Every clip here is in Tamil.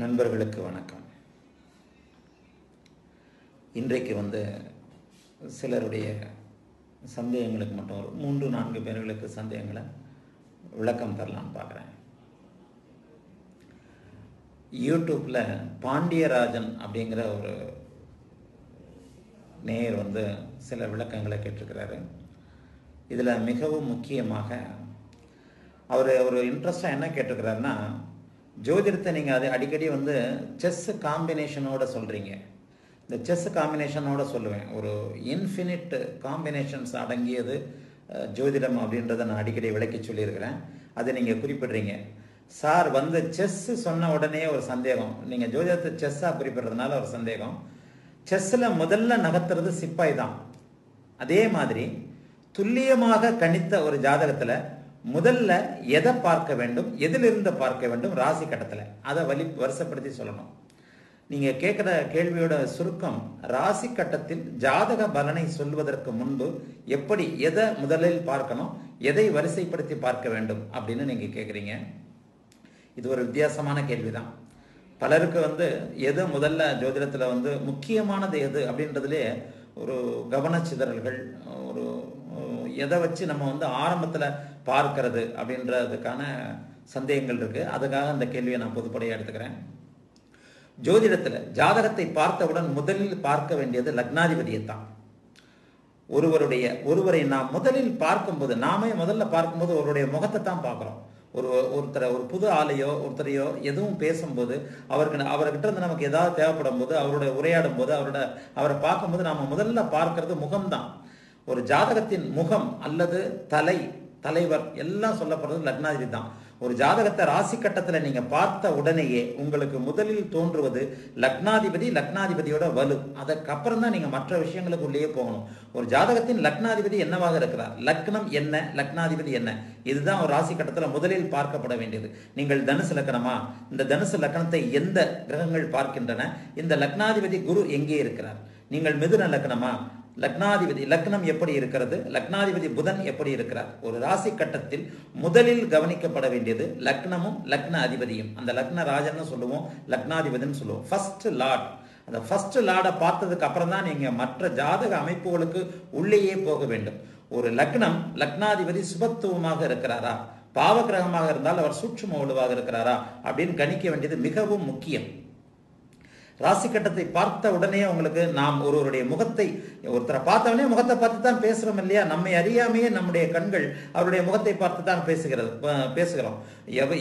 நண்பர்களுக்கு வணக்கம். இன்றைக்கு சிலருடைய சந்தேகங்களுக்கு மட்டும் ஒரு 3-4 பேர்களுக்கு சந்தேகங்களை விளக்கம் தரலான்னு பார்க்குறேன். யூடியூப்பில் பாண்டியராஜன் அப்படிங்கிற ஒரு நேயர் சில விளக்கங்களை கேட்டிருக்கிறாரு. இதில் மிகவும் முக்கியமாக அவர் ஒரு இன்ட்ரெஸ்டாக என்ன கேட்டிருக்கிறாருன்னா, ஜோதிடத்தை நீங்கள் அது அடிக்கடி செஸ் காம்பினேஷனோட சொல்கிறீங்க. இந்த செஸ் காம்பினேஷனோட சொல்லுவேன், ஒரு இன்ஃபினிட் காம்பினேஷன்ஸ் அடங்கியது ஜோதிடம் அப்படின்றத நான் அடிக்கடி விளக்கி சொல்லியிருக்கிறேன். அதை நீங்கள் குறிப்பிட்றீங்க. சார் செஸ்ஸு சொன்ன உடனே ஒரு சந்தேகம், நீங்கள் ஜோதிடத்தை செஸ்ஸாக குறிப்பிட்றதுனால ஒரு சந்தேகம். செஸ்ஸில் முதல்ல நகர்த்துறது சிப்பாய் தான். அதே மாதிரி துல்லியமாக கணித்த ஒரு ஜாதகத்தில் முதல்ல எதை பார்க்க வேண்டும், எதிலிருந்து பார்க்க வேண்டும், ராசி கட்டத்தில் அதை வரிசைப்படுத்தி சொல்லணும். நீங்கள் கேட்குற கேள்வியோட சுருக்கம், ராசி கட்டத்தில் ஜாதக பலனை சொல்வதற்கு முன்பு எப்படி எதை முதலில் பார்க்கணும், எதை வரிசைப்படுத்தி பார்க்க வேண்டும் அப்படின்னு நீங்கள் கேட்குறீங்க. இது ஒரு வித்தியாசமான கேள்விதான். பலருக்கு எது முதல்ல ஜோதிடத்தில் முக்கியமானது எது அப்படின்றதுலே ஒரு கவனச்சிதறல்கள், ஒரு எதை வச்சு நம்ம ஆரம்பத்தில் பார்க்கறது அப்படின்றதுக்கான சந்தேகங்கள் இருக்குது. அதுக்காக அந்த கேள்வியை நான் பொதுப்படையாக எடுத்துக்கிறேன். ஜோதிடத்தில் ஜாதகத்தை பார்த்தவுடன் முதலில் பார்க்க வேண்டியது லக்னாதிபதியைத்தான். ஒருவரை நாம் முதலில் பார்க்கும்போது, நாமே முதல்ல பார்க்கும்போது ஒருவருடைய முகத்தை தான் பார்க்குறோம். ஒரு புது ஆளையோ ஒருத்தரையோ எதுவும் பேசும்போது, அவர்கிட்ட நமக்கு ஏதாவது தேவைப்படும் போது, அவரோட உரையாடும் போது, அவரை பார்க்கும்போது நாம முதல்ல பார்க்கறது முகம்தான். ஒரு ஜாதகத்தின் முகம் அல்லது தலைவர் எல்லாம் சொல்லப்படுறது லக்னாதிபதி தான். ஒரு ஜாதகத்தை ராசி கட்டத்தில் நீங்க பார்த்த உடனேயே உங்களுக்கு முதலில் தோன்றுவது லக்னாதிபதியோட வலு. அதுக்கப்புறம் தான் நீங்க மற்ற விஷயங்களுக்கு உள்ளே போகணும். ஒரு ஜாதகத்தின் லக்னாதிபதி என்னவாக இருக்கிறார், லக்னம் என்ன, லக்னாதிபதி என்ன, இதுதான் ஒரு ராசி கட்டத்தில் முதலில் பார்க்கப்பட வேண்டியது. நீங்கள் தனுசு லக்னமா, இந்த தனுசு லக்னத்தை எந்த கிரகங்கள் பார்க்கின்றன, இந்த லக்னாதிபதி குரு எங்கே இருக்கிறார். நீங்கள் மிதுன லக்னமா, லக்னம் எப்படி இருக்கிறது, லக்னாதிபதி புதன் எப்படி இருக்கிறார். ஒரு ராசி கட்டத்தில் முதலில் கவனிக்கப்பட வேண்டியது லக்னமும் லக்ன அதிபதியும். அந்த லக்ன ராஜன் சொல்லுவோம், லக்னாதிபதினு சொல்லுவோம். ஃபர்ஸ்ட் லார்ட், அந்த ஃபர்ஸ்ட் லார்டை பார்த்ததுக்கு அப்புறம் தான் நீங்க மற்ற ஜாதக அமைப்புகளுக்கு உள்ளேயே போக வேண்டும். ஒரு லக்னம் லக்னாதிபதி சுபத்துவமாக இருக்கிறாரா, பாவகிரகமாக இருந்தால் அவர் சூட்சும வலுவாக இருக்கிறாரா அப்படின்னு கணிக்க வேண்டியது மிகவும் முக்கியம். ராசி கட்டத்தை பார்த்த உடனே உங்களுக்கு நாம் ஒருவருடைய முகத்தை, ஒருத்தரை பார்த்தவொடனே முகத்தை பார்த்து தான் பேசுகிறோம் இல்லையா. நம்மை அறியாமையே நம்முடைய கண்கள் அவருடைய முகத்தை பார்த்து தான் பேசுகிறோம்.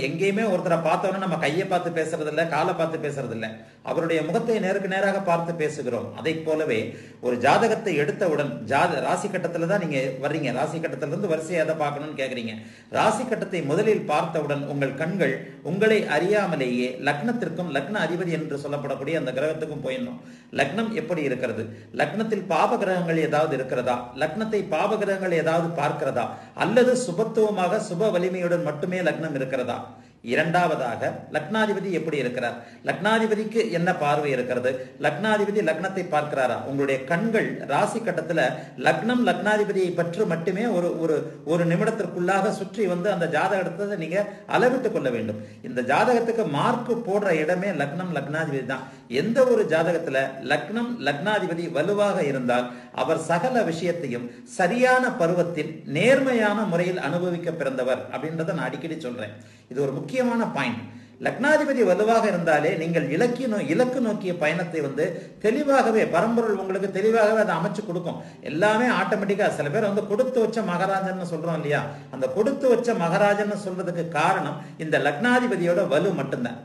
எங்கேயுமே ஒருத்தரை பார்த்தவொடனே நம்ம கையை பார்த்து பேசுறதில்லை, காலை பார்த்து பேசுறதில்லை, அவருடைய முகத்தை நேருக்கு நேராக பார்த்து பேசுகிறோம். அதை போலவே ஒரு ஜாதகத்தை எடுத்தவுடன் ராசி கட்டத்தில் தான் நீங்கள் வர்றீங்க. ராசி கட்டத்திலிருந்து வரிசையை அதை பார்க்கணும்னு கேட்குறீங்க. ராசி கட்டத்தை முதலில் பார்த்தவுடன் உங்கள் கண்கள் உங்களை அறியாமலேயே லக்னத்திற்கும் லக்ன அதிபதி என்று சொல்லப்படக்கூடிய அந்த கிரகத்துக்கும் போயிடணும். லக்னம் எப்படி இருக்கிறது, லக்னத்தில் பாவ கிரகங்கள் ஏதாவது இருக்கிறதா, லக்னத்தை பாவ கிரகங்கள் ஏதாவது பார்க்கிறதா, அல்லது சுபத்துவமாக சுப வலிமையுடன் மட்டுமே லக்னம் இருக்கிறதா. இரண்டாவதாக லக்னாதிபதி எப்படி இருக்கிறார், லக்னாதிபதிக்கு என்ன பார்வை இருக்கிறது, லக்னாதிபதி லக்னத்தை பார்க்கிறாரா. உங்களுடைய கண்கள் ராசி கட்டத்தில் லக்னம் லக்னாதிபதியை பற்றி மட்டுமே ஒரு ஒரு நிமிடத்திற்குள்ளாக சுற்றி அந்த ஜாதகத்தை நீங்க அளவிட்டுக் கொள்ள வேண்டும். இந்த ஜாதகத்துக்கு மார்க்கு போடுற இடமே லக்னம் லக்னாதிபதி தான். எந்த ஒரு ஜாதகத்தில் லக்னம் லக்னாதிபதி வலுவாக இருந்தால் அவர் சகல விஷயத்தையும் சரியான பருவத்தில் நேர்மையான முறையில் அனுபவிக்க பிறந்தவர் அப்படின்றத நான் அடிக்கடி சொல்றேன். இது ஒரு முக்கியமான பாயிண்ட். லக்னாதிபதி வலுவாக இருந்தாலே நீங்கள் இலக்கு நோக்கிய பயணத்தை தெளிவாகவே பரம்பொருள் உங்களுக்கு தெளிவாகவே அதை அமைச்சு கொடுக்கும். எல்லாமே ஆட்டோமேட்டிக்காக. சில பேர் கொடுத்து வச்ச மகாராஜன் சொல்றோம் இல்லையா. அந்த கொடுத்து வச்ச மகாராஜன் சொல்றதுக்கு காரணம் இந்த லக்னாதிபதியோட வலு மட்டும்தான்.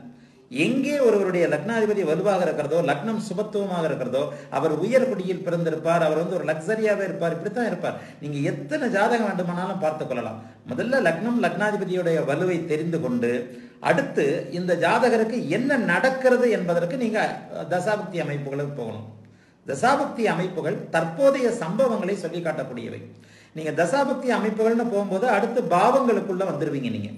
எங்கே ஒருவருடைய லக்னாதிபதி வலுவாக இருக்கிறதோ, லக்னம் சுபத்துவமாக இருக்கிறதோ, அவர் உயர்குடியில் பிறந்திருப்பார், அவர் ஒரு லக்ஸரியாவே இருப்பார், இப்படித்தான் இருப்பார். நீங்க எத்தனை ஜாதகம் வேண்டுமானாலும் பார்த்து கொள்ளலாம். முதல்ல லக்னம் லக்னாதிபதியுடைய வலுவை தெரிந்து கொண்டு அடுத்து இந்த ஜாதகருக்கு என்ன நடக்கிறது என்பதற்கு நீங்க தசாபக்தி அமைப்புகளுக்கு போகணும். தசாபக்தி அமைப்புகள் தற்போதைய சம்பவங்களை சொல்லி காட்டக்கூடியவை. நீங்க தசாபக்தி அமைப்புகள்னு போகும்போது அடுத்து பாவங்களுக்குள்ள வந்துருவீங்க. நீங்க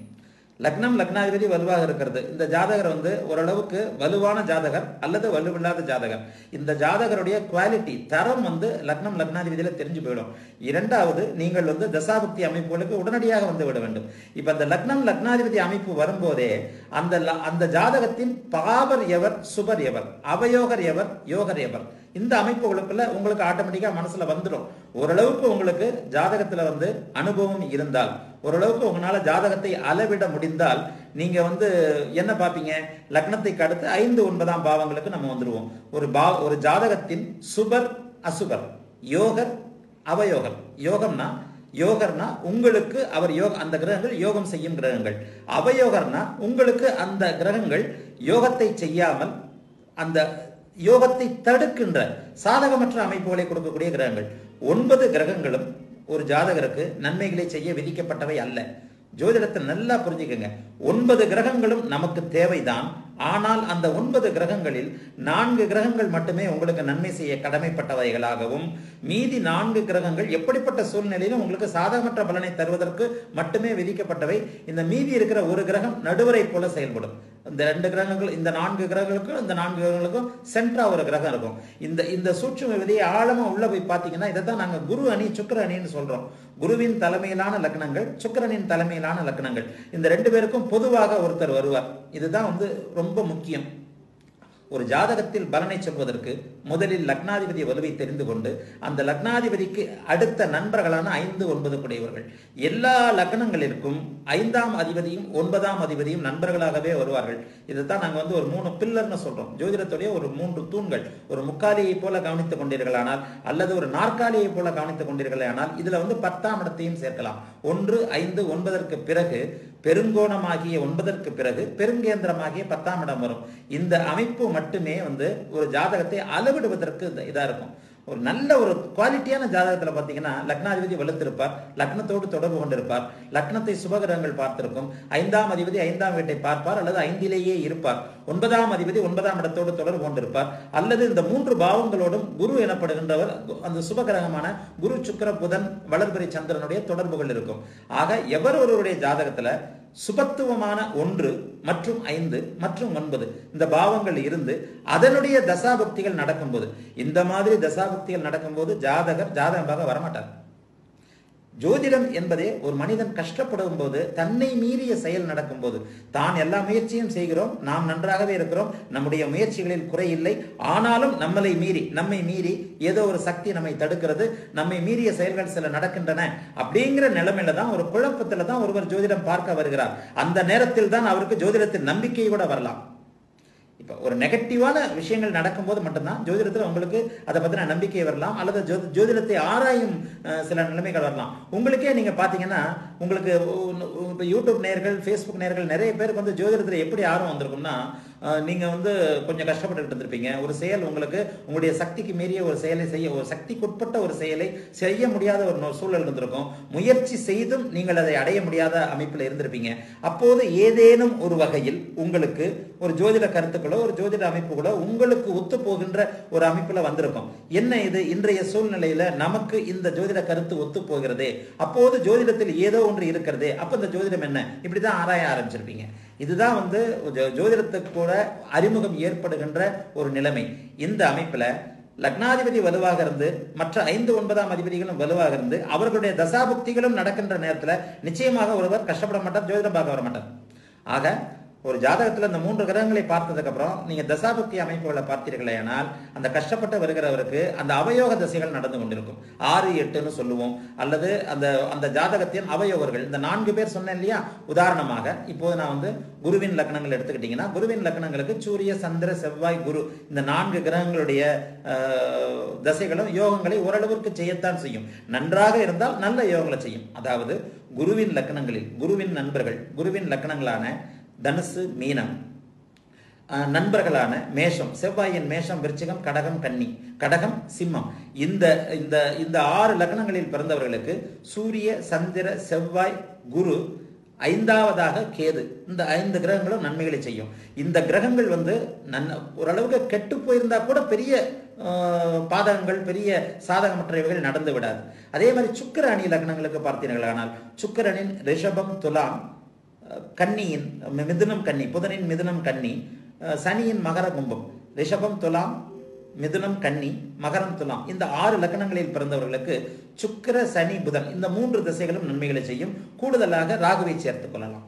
லக்னம் லக்னாதிபதி வலுவாக இருக்கிறது. இந்த ஜாதகர் வந்து ஓரளவுக்கு வலுவான ஜாதகர் அல்லது வலுவில்லாத ஜாதகர். இந்த ஜாதகருடைய குவாலிட்டி தரம் வந்து லக்னம் லக்னாதிபதியில தெரிஞ்சு போயிடும். இரண்டாவது, நீங்கள் வந்து தசாபக்தி அமைப்புகளுக்கு உடனடியாக வந்து விட வேண்டும். இப்ப அந்த லக்னம் லக்னாதிபதி அமைப்பு வரும்போதே அந்த ஜாதகத்தின் பாவர் எவர், சுபர் எவர், அவயோகர் எவர், யோகர் எவர், இந்த அமைப்புகளுக்குள்ள உங்களுக்கு ஆட்டோமேட்டிக்கா மனசுல வந்துடும். ஓரளவுக்கு உங்களுக்கு ஜாதகத்துல வந்து அனுபவம் இருந்தால், ஓரளவுக்கு உங்களால ஜாதகத்தை அளவிட முடிந்தால், நீங்க வந்து என்ன பாப்பீங்க, லக்னத்துக்கு அடுத்து 5-9 பாவங்களுக்கு நம்ம வந்துடுவோம். ஒரு ஜாதகத்தின் சுபர், அசுபர், யோகர், அவயோகர். யோகம்னா யோகர்னா உங்களுக்கு அவர் அந்த கிரகங்கள் யோகம் செய்யும் கிரகங்கள். அவயோகர்னா உங்களுக்கு அந்த கிரகங்கள் யோகத்தை செய்யாமல் அந்த யோகத்தை தடுக்கின்ற சாதகமற்ற அமைப்புகளை கொடுக்கக்கூடிய கிரகங்கள். 9 கிரகங்களும் ஒரு ஜாதகருக்கு நன்மைகளை செய்ய விதிக்கப்பட்டவை அல்ல. ஜோதிடத்தை நல்லா புரிஞ்சுக்கங்க. 9 கிரகங்களும் நமக்கு தேவைதான். ஆனால் அந்த 9 கிரகங்களில் 4 கிரகங்கள் மட்டுமே உங்களுக்கு நன்மை செய்ய கடமைப்பட்டவைகளாகவும், மீதி 4 கிரகங்கள் எப்படிப்பட்ட சூழ்நிலையிலும் உங்களுக்கு சாதகமற்ற பலனை தருவதற்கு மட்டுமே விதிக்கப்பட்டவை. இந்த மீதி இருக்கிற ஒரு கிரகம் நடுவரை போல செயல்படும். இந்த 2 கிரகங்கள், இந்த 4 கிரகங்களுக்கும் இந்த 4 கிரகங்களுக்கும் சென்ட்ரா ஒரு கிரகம் இருக்கும். இந்த சூட்சும விதியை ஆழமா உள்ள போய் பாத்தீங்கன்னா, இதைத்தான் நாங்க குரு அணி சுக்கிர அணின்னு சொல்றோம். குருவின் தலைமையிலான லக்னங்கள், சுக்கிரனின் தலைமையிலான லக்னங்கள், இந்த 2 பேருக்கும் பொதுவாக ஒருத்தர் வருவார். இதுதான் வந்து ரொம்ப முக்கியம். ஒரு ஜாதகத்தில் பலனை சொல்வதற்கு முதலில் லக்னாதிபதி வலுவை தெரிந்து கொண்டு, அந்த லக்னாதிபதிக்கு அடுத்த நண்பர்களான 5-9 கூடியவர்கள், எல்லா லக்னங்களிற்கும் 5ஆம் அதிபதியும் 9ஆம் அதிபதியும் நண்பர்களாகவே வருவார்கள். இதைத்தான் நாங்கள் வந்து ஒரு 3 பில்லர்னு சொல்றோம். ஜோதிடத்துடைய ஒரு 3 தூண்கள். ஒரு முக்காலியை போல கவனித்துக் கொண்டீர்களானால் அல்லது ஒரு நாற்காலியை போல கவனித்துக் கொண்டீர்களானால் இதுல வந்து 10ஆம் இடத்தையும் சேர்க்கலாம். 1, 5, 9 பிறகு பெருங்கோணமாகிய 9 பிறகு பெருங்கேந்திரமாகிய 10ஆம் இடம் வரும். இந்த அமைப்பு மட்டுமே வந்து ஒரு ஜாதகத்தை அளவிடுவதற்கு இதா இருக்கும். ஒரு நல்ல ஒரு குவாலிட்டியான ஜாதகத்துல பாத்தீங்கன்னா, லக்னாதிபதி வலுத்திருப்பார், லக்னத்தோடு தொடர்பு கொண்டிருப்பார், லக்னத்தை சுபகிரகங்கள் பார்த்திருக்கும், 5ஆம் அதிபதி 5ஆம் வீட்டை பார்ப்பார் அல்லது 5லேயே இருப்பார், 9ஆம் அதிபதி 9ஆம் இடத்தோடு தொடர்பு கொண்டிருப்பார், அல்லது இந்த 3 பாவங்களோடும் குரு எனப்படுகின்றவர் அந்த சுபகிரகமான குரு, சுக்கிர, புதன், வளர்பிறை சந்திரனுடைய தொடர்புகள் இருக்கும். ஆக எவர் ஒருவருடைய ஜாதகத்துல சுபத்துவமான 1 மற்றும் 5 மற்றும் 9 இந்த பாவங்கள் இருந்து அதனுடைய தசாபக்திகள் நடக்கும்போது, இந்த மாதிரி தசாபக்திகள் நடக்கும்போது ஜாதகர் ஜாதகமாக வரமாட்டார். ஜோதிடம் என்பதே ஒரு மனிதன் கஷ்டப்படும் போது, தன்னை மீறிய செயல் நடக்கும்போது, தான் எல்லா முயற்சியும் செய்கிறோம், நாம் நன்றாகவே இருக்கிறோம், நம்முடைய முயற்சிகளில் குறையில்லை, ஆனாலும் நம்மை மீறி ஏதோ ஒரு சக்தி நம்மை தடுக்கிறது, நம்மை மீறிய செயல்கள் சில நடக்கின்றன. அப்படிங்கிற நிலைமையில தான், ஒரு குழப்பத்துல தான் ஒருவர் ஜோதிடம் பார்க்க வருகிறார். அந்த நேரத்தில் தான் அவருக்கு ஜோதிடத்தில் நம்பிக்கை கூட வரலாம். இப்போ ஒரு நெகட்டிவான விஷயங்கள் நடக்கும்போது மட்டும்தான் ஜோதிடத்தில் உங்களுக்கு அதை பற்றின நம்பிக்கை வரலாம், அல்லது ஜோதிடத்தை ஆராயும் சில நிலைமைகள் வரலாம். உங்களுக்கே நீங்கள் பார்த்தீங்கன்னா, உங்களுக்கு இப்போ யூடியூப் நேயர்கள், ஃபேஸ்புக் நேயர்கள் நிறைய பேருக்கு வந்து ஜோதிடத்தில் எப்படி ஆர்வம் வந்திருக்கும்னா, நீங்கள் வந்து கொஞ்சம் கஷ்டப்பட்டுக்கிட்டு இருந்திருப்பீங்க. ஒரு செயல் உங்களுக்கு உங்களுடைய சக்திக்கு மீறிய ஒரு செயலை செய்ய, ஒரு சக்திக்குட்பட்ட ஒரு செயலை செய்ய முடியாத ஒரு சூழல் இருந்திருக்கும். முயற்சி செய்தும் நீங்கள் அதை அடைய முடியாத அமைப்பில் இருந்திருப்பீங்க. அப்போது ஏதேனும் ஒரு வகையில் உங்களுக்கு ஒரு ஜோதிட கருத்து, ஒரு ஜோதிட அமைப்பு கூட உங்களுக்கு ஒத்து போகின்ற ஒரு அமைப்புல வந்திருக்கும். என்ன இது, இன்றைய சூழ்நிலையில நமக்கு இந்த ஜோதிட கருத்து ஒத்து போகிறதே, அப்போது ஜோதிடத்தில் ஏதோ ஒன்று இருக்கிறதே, அப்ப இந்த ஜோதிடம் என்ன, இப்படிதான் ஆராய ஆரம்பிச்சிருப்பீங்க. இதுதான் வந்து ஜோதிடத்துக்கு கூட அறிமுகம் ஏற்படுகின்ற ஒரு நிலைமை. இந்த அமைப்புல லக்னாதிபதி வலுவாக இருந்து, மற்ற 5-9ஆம் அதிபதிகளும் வலுவாக இருந்து, அவர்களுடைய தசாபுக்திகளும் நடக்கின்ற நேரத்தில் நிச்சயமாக ஒருவர் கஷ்டப்பட மாட்டார், ஜோதிடம் பார்க்க வர மாட்டார். ஆக ஒரு ஜாதகத்துல இந்த 3 கிரகங்களை பார்த்ததுக்கு அப்புறம் நீங்க தசாபக்தி அமைப்புகளை பார்த்தீர்களேனால், அந்த கஷ்டப்பட்டு வருகிறவருக்கு அந்த அவயோக தசைகள் நடந்து கொண்டிருக்கும். 6, 8ன்னு சொல்லுவோம், அல்லது அந்த ஜாதகத்தின் அவயோகர்கள். இந்த 4 பேர் சொன்னேன் இல்லையா, உதாரணமாக இப்போது நான் வந்து குருவின் லக்னங்கள் எடுத்துக்கிட்டீங்கன்னா, குருவின் லக்னங்களுக்கு சூரிய, சந்திர, செவ்வாய், குரு இந்த 4 கிரகங்களுடைய தசைகளும் யோகங்களை ஓரளவிற்கு செய்யத்தான் செய்யும். நன்றாக இருந்தால் நல்ல யோகங்களை செய்யும். அதாவது குருவின் லக்னங்களில் குருவின் நண்பர்கள், குருவின் லக்னங்களான தனுசு, மீனம், நண்பர்களான மேஷம், செவ்வாயின் மேஷம், விருச்சிகம், கடகம், கன்னி, கடகம், சிம்மம், இந்த இந்த இந்த 6 லக்னங்களில் பிறந்தவர்களுக்கு சூரிய, சந்திர, செவ்வாய், குரு, 5வதாக கேது, இந்த 5 கிரகங்களும் நன்மைகளை செய்யும். இந்த கிரகங்கள் வந்து ஓரளவுக்கு கெட்டு போயிருந்தா கூட பெரிய பாதகங்கள், பெரிய சாதகமற்றவைகள் நடந்து விடாது. அதே மாதிரி சுக்கிர அணி லக்னங்களுக்கு பார்த்தீர்களானால், சுக்கிரனின் ரிஷபம், துலாம், கன்னியின் மிதுனம் கன்னி, புதனின் மிதுனம் கன்னி, சனியின் மகர கும்பம், ரிஷபம் துலாம், மிதுனம் கன்னி, மகரம் துலாம், இந்த 6 லக்னங்களில் பிறந்தவர்களுக்கு சுக்கிர சனி புதன் இந்த 3 திசைகளும் நன்மைகளை செய்யும். கூடுதலாக ராகுவை சேர்த்துக் கொள்ளலாம்.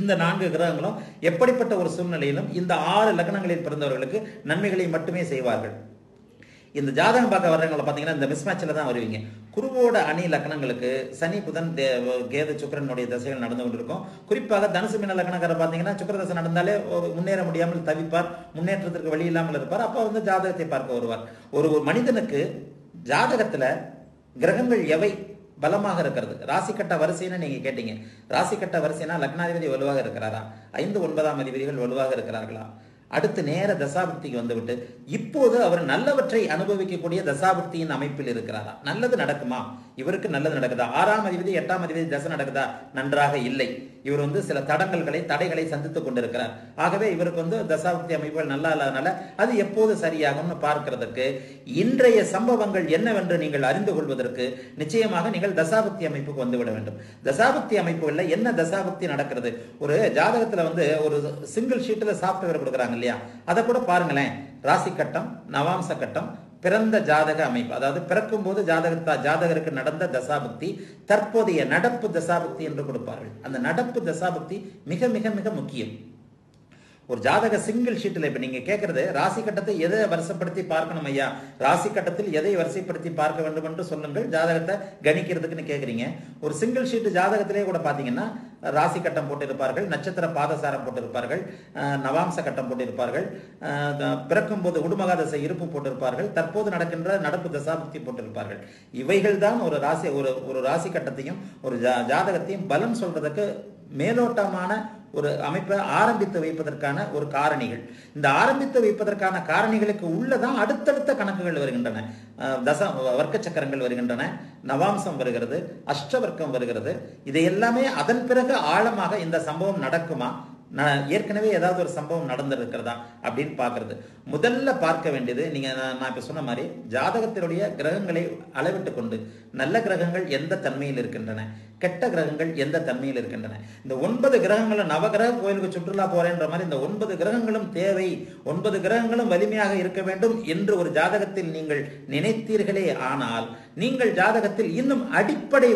இந்த 4 கிரகங்களும் எப்படிப்பட்ட ஒரு சூழ்நிலையிலும் இந்த 6 லக்னங்களில் பிறந்தவர்களுக்கு நன்மைகளை மட்டுமே செய்வார்கள். இந்த ஜாதகம் பார்க்க வர்றவங்களை பார்த்தீங்கன்னா இந்த மிஸ்மேட்சில் தான் வருவீங்க. குருவோட அணி லக்னங்களுக்கு சனி புதன் கேது சுக்கரனுடைய தசைகள் நடந்து கொண்டிருக்கும். குறிப்பாக தனுசு மீன லக்னக்காரர் பார்த்தீங்கன்னா சுக்கர தசை நடந்தாலே முன்னேற முடியாமல் தவிப்பார், முன்னேற்றத்திற்கு வழி இல்லாமல் இருப்பார். அப்போ வந்து ஜாதகத்தை பார்க்க வருவார். ஒரு மனிதனுக்கு ஜாதகத்தில் கிரகங்கள் எவை பலமாக இருக்கிறது, ராசிக்கட்ட வரிசைன்னு நீங்க கேட்டீங்க. ராசிக்கட்ட வரிசைனா லக்னாதிபதி வலுவாக இருக்கிறாரா, 5, 9 அதிபதிகள் வலுவாக இருக்கிறார்களா, அடுத்து நேர தசாபக்திக்கு வந்துவிட்டு இப்போது அவர் நல்லவற்றை அனுபவிக்கக்கூடிய தசாபக்தியின் அமைப்பில் இருக்கிறாரா, நல்லது நடக்குமா, இவருக்கு நல்லது நடக்குதா, 6ஆம் அதிபதி 8ஆம் அதிபதி தசை நடக்குதா, நன்றாக இல்லை, இவர் வந்து சில தடைகளை சந்தித்துக் கொண்டிருக்கிறார், ஆகவே இவருக்கு வந்து தசாபக்தி அமைப்புகள் நல்லா இல்லாதனால அது எப்போது சரியாகும்னு பார்க்கிறதுக்கு இன்றைய சம்பவங்கள் என்னவென்று நீங்கள் அறிந்து கொள்வதற்கு நிச்சயமாக நீங்கள் தசாபக்தி அமைப்புக்கு வந்துவிட வேண்டும். தசாபக்தி அமைப்புகள்ல என்ன தசாபக்தி நடக்கிறது, ஒரு ஜாதகத்துல வந்து ஒரு சிங்கிள் ஷீட்ல சாப்ட்வேர் கொடுக்குறாங்க இல்லையா, அதை கூட பாருங்களேன். ராசி கட்டம், நவாம்ச கட்டம், பிறந்த ஜாதக அமைப்பு, அதாவது பிறக்கும் போது ஜாதகருக்கு நடந்த தசாபக்தி, தற்போதைய நடப்பு தசாபக்தி என்று கொடுப்பார்கள். அந்த நடப்பு தசாபக்தி மிக மிக மிக முக்கியம். ஒரு ஜாதக சிங்கிள் ஷீட்டில் இப்போ நீங்கள் கேட்கறது ராசி கட்டத்தை எதை வரிசைப்படுத்தி பார்க்கணும் ஐயா, ராசி கட்டத்தில் எதை வரிசைப்படுத்தி பார்க்க வேண்டும் என்று சொல்லுங்கள், ஜாதகத்தை கணிக்கிறதுக்குன்னு கேட்குறீங்க. ஒரு சிங்கிள் ஷீட்டு ஜாதகத்திலே கூட பார்த்தீங்கன்னா ராசி கட்டம் போட்டிருப்பார்கள், நட்சத்திர பாதசாரம் போட்டிருப்பார்கள், நவாம்ச கட்டம் போட்டிருப்பார்கள், பிறக்கும் போது உடுமகா தசை இருப்பு போட்டிருப்பார்கள், தற்போது நடக்கின்ற நடப்பு தசாபக்தி போட்டிருப்பார்கள். இவைகள் தான் ஒரு ராசி கட்டத்தையும் ஒரு ஜாதகத்தையும் பலம் சொல்றதுக்கு மேலோட்டமான ஒரு அமைப்பை ஆரம்பித்து வைப்பதற்கான ஒரு காரணிகள். இந்த ஆரம்பித்து வைப்பதற்கான காரணிகளுக்கு உள்ளதான் அடுத்தடுத்த கணக்குகள் வருகின்றன. தச வர்க்க சக்கரங்கள் வருகின்றன, நவாம்சம் வருகிறது, அஷ்டவர்க்கம் வருகிறது. இது எல்லாமே அதன் பிறகு ஆழமாக இந்த சம்பவம் நடக்குமா, ஏற்கனவே ஏதாவது ஒரு சம்பவம் நடந்திருக்கிறதா அப்படின்னு பார்க்கறது. முதல்ல பார்க்க வேண்டியது நீங்கள் நான் இப்போ சொன்ன மாதிரி ஜாதகத்தினுடைய கிரகங்களை அளவிட்டு கொண்டு நல்ல கிரகங்கள் எந்த தன்மையில் இருக்கின்றன, கெட்ட கிரகங்கள் எந்த தன்மையில் இருக்கின்றன. இந்த 9 கிரகங்களும் நவகிரக கோயிலுக்கு சுற்றுலா போறேன்ற மாதிரி இந்த 9 கிரகங்களும் தேவை, 9 கிரகங்களும் வலிமையாக இருக்க வேண்டும் என்று ஒரு ஜாதகத்தில் நீங்கள் நினைத்தீர்களே, ஆனால் நீங்கள் ஜாதகத்தில் இன்னும் அடிப்படை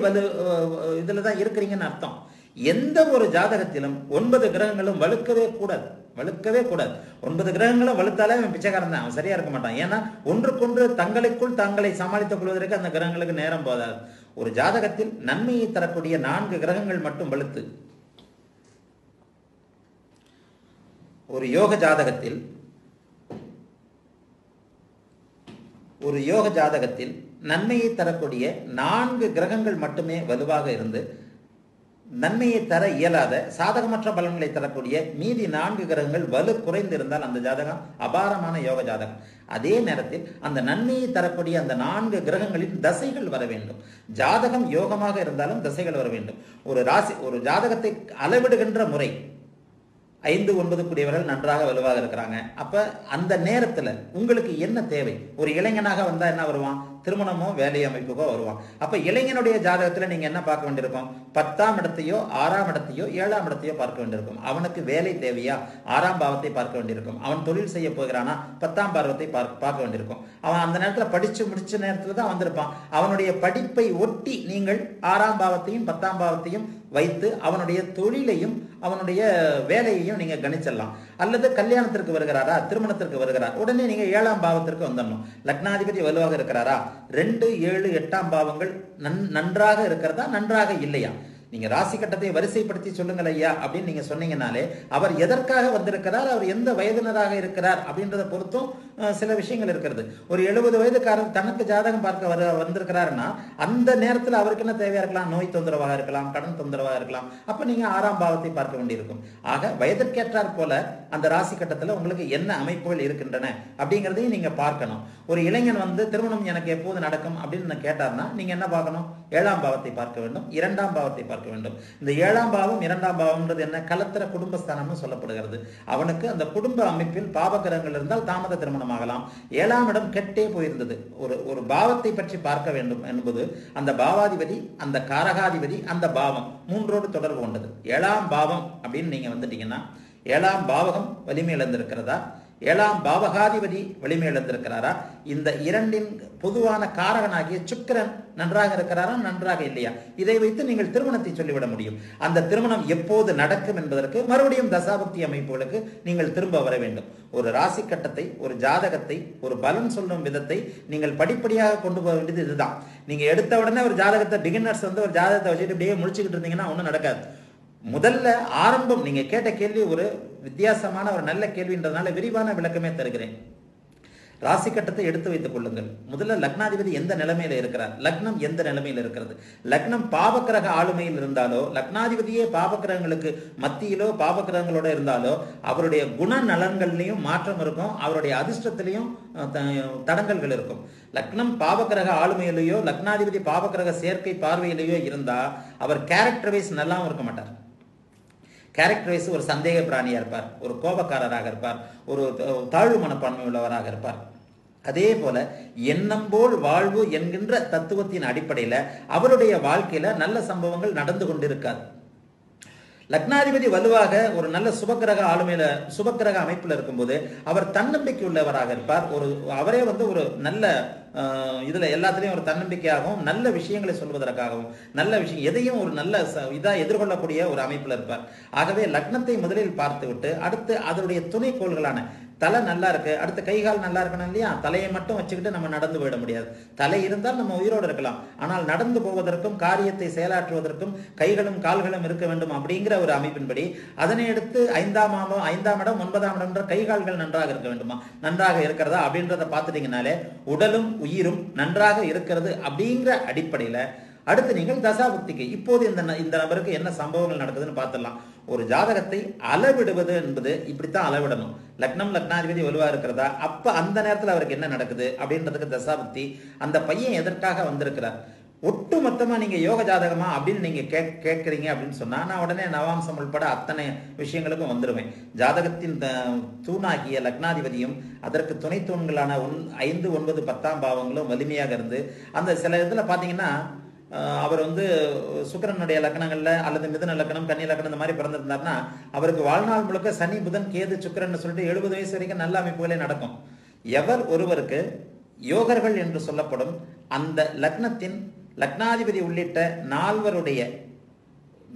இதில் தான் இருக்கிறீங்கன்னு அர்த்தம். எந்த ஒரு ஜாதகத்திலும் 9 கிரகங்களும் வலுக்கவே கூடாது. 9 கிரகங்களும் வலுத்தாலே அவன் பிச்சைக்காரன் தான், அவன் சரியா இருக்க மாட்டான். ஏன்னா ஒன்றுக்கொன்று தங்களுக்குள் தங்களை சமாளித்துக் கொள்வதற்கு அந்த கிரகங்களுக்கு நேரம் போதாது. ஒரு ஜாதகத்தில் நன்மையை தரக்கூடிய 4 கிரகங்கள் மட்டும் வலுத்து, ஒரு யோக ஜாதகத்தில் நன்மையை தரக்கூடிய 4 கிரகங்கள் மட்டுமே வலுவாக இருந்து நன்மையை தர இயலாத சாதகமற்ற பலன்களை தரக்கூடிய மீதி 4 கிரகங்கள் வலு குறைந்திருந்தால் அந்த ஜாதகம் அபாரமான யோக ஜாதகம். அதே நேரத்தில் அந்த நன்மையை தரக்கூடிய அந்த 4 கிரகங்களின் தசைகள் வர வேண்டும். ஜாதகம் யோகமாக இருந்தாலும் தசைகள் வர வேண்டும். ஒரு ஜாதகத்தை அளவிடுகின்ற முறை 5, 9 கூடியவர்கள் நன்றாக வலுவாக இருக்கிறாங்க. அப்ப அந்த நேரத்துல உங்களுக்கு என்ன தேவை, ஒரு இளைஞனாக வந்தா என்ன வருவான், திருமணமோ வேலை அமைப்புக்கோ வருவான். அப்ப இளைஞனுடைய ஜாதகத்துல நீங்க என்ன பார்க்க வேண்டியிருக்கும், 10ஆம் இடத்தையோ 6ஆம் இடத்தையோ 7ஆம் இடத்தையோ பார்க்க வேண்டியிருக்கும். அவனுக்கு வேலை தேவையா, 6ஆம் பாவத்தை பார்க்க வேண்டியிருக்கும். அவன் தொழில் செய்ய போகிறானா, 10ஆம் பாவத்தை பார்க்க வேண்டியிருக்கும். அவன் அந்த நேரத்துல படிச்சு முடிச்ச நேரத்துல தான் வந்திருப்பான். அவனுடைய படிப்பை ஒட்டி நீங்கள் 6ஆம் பாவத்தையும் 10ஆம் பாவத்தையும் வைத்து அவனுடைய தொழிலையும் அவனுடைய வேலையையும் நீங்க கணிச்சிடலாம். அல்லது கல்யாணத்திற்கு வருகிறாரா, திருமணத்திற்கு வருகிறார், உடனே நீங்க 7ஆம் பாவத்திற்கு வந்துடணும். லக்னாதிபதி வலுவாக இருக்கிறாரா, 2, 7, 8ஆம் பாவங்கள் நன்றாக இருக்கிறதா, நன்றாக இல்லையா, நீங்க ராசி கட்டத்தை வரிசைப்படுத்தி சொல்லுங்கள் ஐயா அப்படின்னு நீங்க சொன்னீங்கனாலே அவர் எதற்காக வந்திருக்கிறார், அவர் எந்த வயதினராக இருக்கிறார் அப்படின்றத பொறுத்தும் சில விஷயங்கள் இருக்கிறது. ஒரு 70 வயதுக்காரர் தனக்கு ஜாதகம் பார்க்க வந்திருக்கிறாருன்னா அந்த நேரத்தில் அவருக்கு என்ன தேவையா இருக்கலாம், நோய் தொந்தரவாக இருக்கலாம், கடன் தொந்தரவாக இருக்கலாம். அப்ப நீங்க 6ஆம் பாவத்தை பார்க்க வேண்டியிருக்கும். ஆக வயதிற்கேற்றார் போல அந்த ராசி கட்டத்துல உங்களுக்கு என்ன அமைப்புகள் இருக்கின்றன அப்படிங்கிறதையும் நீங்க பார்க்கணும். ஒரு இளைஞன் வந்து திருமணம் எனக்கு எப்போது நடக்கும் அப்படின்னு கேட்டார்னா நீங்க என்ன பார்க்கணும், ஏழாம் பாவத்தை பார்க்க வேண்டும், இரண்டாம் பாவத்தை பார்க்க வேண்டும். இந்த ஏழாம் பாவம் இரண்டாம் பாவம்ன்றது என்ன, கலத்திர குடும்பஸ்தானம்னு சொல்லப்படுகிறது. அவனுக்கு அந்த குடும்ப அமைப்பில் பாவகிரகங்கள் இருந்தால் தாமத திருமணம் ஆகலாம். ஏழாம் இடம் கெட்டே போயிருந்தது. ஒரு பாவத்தை பற்றி பார்க்க வேண்டும் என்பது அந்த பாவாதிபதி, அந்த காரகாதிபதி, அந்த பாவம் மூன்றோடு தொடர்பு கொண்டது. ஏழாம் பாவம் அப்படின்னு நீங்க வந்துட்டீங்கன்னா ஏழாம் பாவகம் வலிமை இழந்திருக்கிறதா, ஏழாம் பாவகாதிபதி வலிமை இழந்திருக்கிறாரா, இந்த இரண்டின் பொதுவான காரகனாகிய சுக்கிரன் நன்றாக இருக்கிறாரா நன்றாக இல்லையா, இதை வைத்து நீங்கள் திருமணத்தை சொல்லிவிட முடியும். அந்த திருமணம் எப்போது நடக்கும் என்பதற்கு மறுபடியும் தசாபக்தி அமைப்புகளுக்கு நீங்கள் திரும்ப வர வேண்டும். ஒரு ராசி கட்டத்தை, ஒரு ஜாதகத்தை, ஒரு பலன் சொல்லும் விதத்தை நீங்கள் படிப்படியாக கொண்டு போக வேண்டியது இதுதான். நீங்க எடுத்த உடனே ஒரு ஜாதகத்தை பிகினர்ஸ் வந்து ஒரு ஜாதகத்தை வச்சுட்டு அப்படியே முடிச்சுக்கிட்டு இருந்தீங்கன்னா ஒன்றும் நடக்காது. முதல்ல ஆரம்பம், நீங்க கேட்ட கேள்வி ஒரு வித்தியாசமான ஒரு நல்ல கேள்வின்றதுனால விரிவான விளக்கமே தருகிறேன். ராசி கட்டத்தை எடுத்து வைத்துக் கொள்ளுங்கள். முதல்ல லக்னாதிபதி எந்த நிலைமையில இருக்கிறார், லக்னம் எந்த நிலைமையில் இருக்கிறது. லக்னம் பாவக்கிரக ஆளுமையில் இருந்தாலோ, லக்னாதிபதியே பாவக்கிரகங்களுக்கு மத்தியிலோ பாவக்கிரகங்களோட இருந்தாலோ அவருடைய குண நலன்கள்லையும் மாற்றம் இருக்கும், அவருடைய அதிர்ஷ்டத்திலையும் தடங்கல்கள் இருக்கும். லக்னம் பாவக்கிரக ஆளுமையிலேயோ லக்னாதிபதி பாவக்கிரக சேர்க்கை பார்வையிலேயோ இருந்தா அவர் கேரக்டர் வைஸ் நல்லாவும் இருக்க மாட்டார். கேரக்டர் வைஸ் ஒரு சந்தேக பிராணியாக இருப்பார், ஒரு கோபக்காரராக இருப்பார், ஒரு தாழ்வு மனப்பான்மை உள்ளவராக இருப்பார். அதே போல எண்ணம்போல் வாழ்வு என்கின்ற தத்துவத்தின் அடிப்படையில் அவருடைய வாழ்க்கையில நல்ல சம்பவங்கள் நடந்து கொண்டிருக்காது. லக்னாதிபதி வலுவாக ஒரு நல்ல சுபக்கிரக ஆளுமையில சுபக்கிரக அமைப்புல இருக்கும்போது அவர் தன்னம்பிக்கை உள்ளவராக இருப்பார். அவரே வந்து ஒரு நல்ல இதுல எல்லாத்துலயும் ஒரு தன்னம்பிக்கையாகவும் நல்ல விஷயங்களை சொல்வதற்காகவும் நல்ல விஷயம் எதையும் ஒரு நல்ல இதா எதிர்கொள்ளக்கூடிய ஒரு அமைப்புல இருப்பார். ஆகவே லக்னத்தை முதலில் பார்த்து விட்டு அடுத்து அதனுடைய துணைக்கோள்களான தலை நல்லா இருக்கு, அடுத்து கைகால் நல்லா இருக்கணும் இல்லையா. தலையை மட்டும் வச்சுக்கிட்டு நம்ம நடந்து போயிட முடியாது. தலை இருந்தால் நம்ம உயிரோடு இருக்கலாம், ஆனால் நடந்து போவதற்கும் காரியத்தை செயலாற்றுவதற்கும் கைகளும் கால்களும் இருக்க வேண்டும் அப்படிங்கிற ஒரு அமைப்பின்படி அதனை எடுத்து ஐந்தாம் இடம் 9ஆம் இடம் கைகால்கள் நன்றாக இருக்க வேண்டுமா, நன்றாக இருக்கிறதா அப்படின்றத பார்த்துட்டீங்கனாலே உடலும் உயிரும் நன்றாக இருக்கிறது அப்படிங்கிற அடிப்படையில அடுத்து நீங்கள் தசாபுக்திக்கு இப்போது இந்த நபருக்கு என்ன சம்பவங்கள் நடக்குதுன்னு பார்த்துடலாம். ஒரு ஜாதகத்தை அளவிடுவது என்பது இப்படித்தான் அளவிடணும். லக்னம் லக்னாதிபதி வலுவா இருக்கிறதா, அப்ப அந்த நேரத்தில் அவருக்கு என்ன நடக்குது அப்படின்றதுக்கு தசாபுக்தி. அந்த பையன் எதற்காக வந்திருக்கிறார், ஒட்டு மொத்தமா நீங்க யோக ஜாதகமா அப்படின்னு நீங்க கேட்கறீங்க அப்படின்னு சொன்னா நான் உடனே நவாம்சம் உள்பட அத்தனை விஷயங்களுக்கும் வந்துடுவேன். ஜாதகத்தின் தூணாகிய லக்னாதிபதியும் அதற்கு துணை தூண்களான 5, 9, 10ஆம் பாவங்களும் வலிமையாக இருந்து அந்த சில இதுல பாத்தீங்கன்னா அவர் வந்து சுக்கிரனுடைய லக்னங்கள்ல அல்லது மிதுன லக்னம் கன்னி லக்னம் இந்த மாதிரி பிறந்திருந்தாருன்னா அவருக்கு வாழ்நாள் முழுக்க சனி புதன் கேது சுக்கிரன்னு சொல்லிட்டு 70 வயசு வரைக்கும் நல்ல அமைப்புகளே நடக்கும். எவர் ஒருவருக்கு யோகர்கள் என்று சொல்லப்படும் அந்த லக்னத்தின் லக்னாதிபதி உள்ளிட்ட 4வருடைய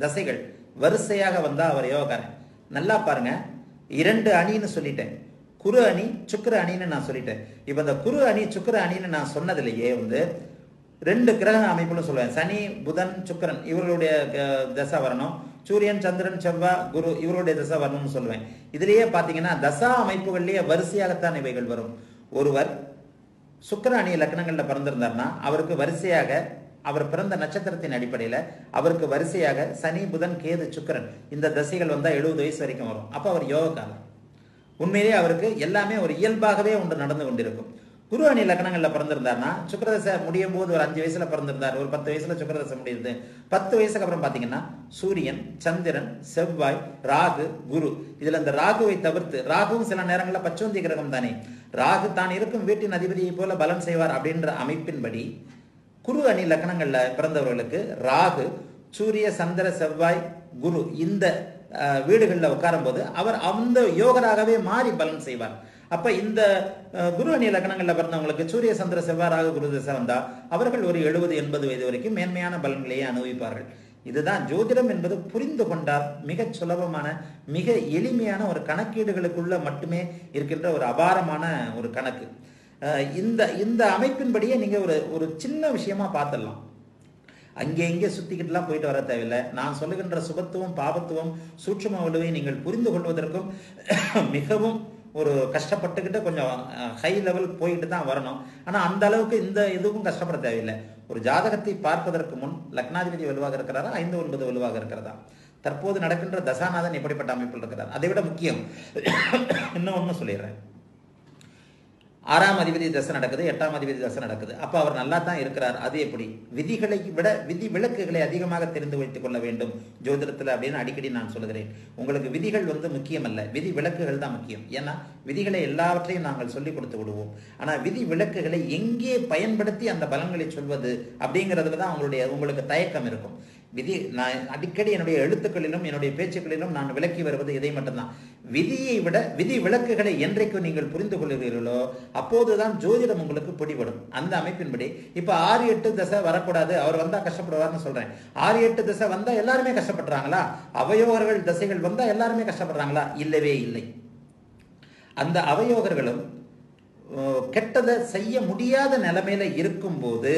தசைகள் வரிசையாக வந்தா அவர் யோகாரன். நல்லா பாருங்க, 2 அணின்னு சொல்லிட்டேன், குரு அணி சுக்கிர அணின்னு நான் சொல்லிட்டேன். இப்ப இந்த குரு அணி சுக்கிர அணின்னு நான் சொன்னதிலேயே வந்து 2 கிரக அமைப்புன்னு சொல்லுவேன். சனி புதன் சுக்கிரன் இவர்களுடைய தசை வரணும், சூரியன் சந்திரன் செவ்வாய் குரு இவருடைய தசை வரணும்னு சொல்லுவேன். இதுலயே பாத்தீங்கன்னா தசா அமைப்புகள்லயே வரிசையாகத்தான் இவைகள் வரும். ஒருவர் சுக்கிர அணி லக்னங்கள்ல பிறந்திருந்தார்னா அவருக்கு வரிசையாக அவர் பிறந்த நட்சத்திரத்தின் அடிப்படையில அவருக்கு வரிசையாக சனி புதன் கேது சுக்கிரன் இந்த தசைகள் வந்தா 70 வயசு வரைக்கும் வரும். அப்ப அவர் யோகக்காரர். உண்மையிலேயே அவருக்கு எல்லாமே ஒரு இயல்பாகவே ஒன்று நடந்து கொண்டிருக்கும். குரு அணி லக்னங்கள்ல பிறந்திருந்தாருன்னா சுக்கிரதசை முடியும் போது ஒரு 5 வயசுல பிறந்திருந்தார், ஒரு 10 வயசுல சுக்கிரதசை முடியுது. 10 வயசுக்கு அப்புறம் பாத்தீங்கன்னா சூரியன் சந்திரன் செவ்வாய் ராகு குரு இதுல இந்த ராகுவை தவிர்த்து, ராகுவும் சில நேரங்களில் பச்சோந்தி கிரகம் தானே, ராகு தான் இருக்கும் வீட்டின் அதிபதியை போல பலம் செய்வார் அப்படின்ற அமைப்பின்படி குரு அணி லக்னங்கள்ல பிறந்தவர்களுக்கு ராகு சூரிய சந்திர செவ்வாய் குரு இந்த வீடுகளில் உட்காரும் போது அவர் அந்த யோகராகவே மாறி பலம் செய்வார். அப்ப இந்த குரு அணி லக்னங்கள்ல பிறந்தவங்களுக்கு சூரிய சந்திர செவ்வாறாக குரு தசை வந்தா அவர்கள் ஒரு 70-80 வயது வரைக்கும் மேன்மையான பலன்களையே அனுபவிப்பார்கள். இதுதான் ஜோதிடம் என்பது புரிந்து கொண்டால் மிக சுலபமான மிக எளிமையான ஒரு கணக்கீடுகளுக்குள்ள மட்டுமே இருக்கின்ற ஒரு அபாரமான ஒரு கணக்கு. இந்த அமைப்பின்படியே நீங்க ஒரு சின்ன விஷயமா பார்த்துடலாம். அங்கே இங்கே சுத்திக்கிட்டுலாம் போயிட்டு வர தேவையில்லை. நான் சொல்லுகின்ற சுபத்துவம் பாபத்துவம் சூட்சும வலுவை நீங்கள் புரிந்து கொள்வதற்கும் மிகவும் ஒரு கஷ்டப்பட்டுக்கிட்டு கொஞ்சம் ஹை லெவல் போயிட்டு தான் வரணும். ஆனால் அந்த அளவுக்கு இந்த இதுவும் கஷ்டப்பட தேவையில்லை. ஒரு ஜாதகத்தை பார்ப்பதற்கு முன் லக்னாதிபதி வலுவாக இருக்கிறாரா, 5, 9 வலுவாக இருக்கிறதா, தற்போது நடக்கின்ற தசாநாதன் எப்படிப்பட்ட அமைப்பில் இருக்கிறார், அதை விட முக்கியம் இன்னும் ஒன்று சொல்லிடுறேன். ஆறாம் அதிபதி தசை நடக்குது, எட்டாம் அதிபதி தசை நடக்குது, அப்போ அவர் நல்லா தான் இருக்கிறார். அது எப்படி? விதிகளை விட விதி விளக்குகளை அதிகமாக தெரிந்து வைத்துக் கொள்ள வேண்டும் ஜோதிடத்தில் அப்படின்னு அடிக்கடி நான் சொல்கிறேன். உங்களுக்கு விதிகள் வந்து முக்கியமல்ல, விதி விளக்குகள் தான் முக்கியம். ஏன்னா விதிகளை எல்லாவற்றையும் நாங்கள் சொல்லிக் கொடுத்து விடுவோம். ஆனால் விதி விளக்குகளை எங்கே பயன்படுத்தி அந்த பலன்களை சொல்வது அப்படிங்கிறதுல தான் உங்களுக்கு தயக்கம் இருக்கும். விதி நான் அடிக்கடி என்னுடைய எழுத்துக்களிலும் என்னுடைய பேச்சுக்களிலும் நான் விளக்கி வருவது இதை மட்டும்தான். விதியை விட விதி விளக்குகளை என்றைக்கு நீங்கள் புரிந்து கொள்கிறீர்களோ அப்போதுதான் ஜோதிடம் உங்களுக்கு பிடிபடும். அந்த அமைப்பின்படி இப்போ 6-8 தசை வரக்கூடாது, அவர் வந்தால் கஷ்டப்படுவார்னு சொல்கிறேன். 6-8 தசை வந்தால் எல்லாருமே கஷ்டப்படுறாங்களா? அவயோகர்கள் தசைகள் வந்தால் எல்லாருமே கஷ்டப்படுறாங்களா? இல்லவே இல்லை. அந்த அவயோகர்களும் கெட்டதை செய்ய முடியாத நிலைமையில இருக்கும்போது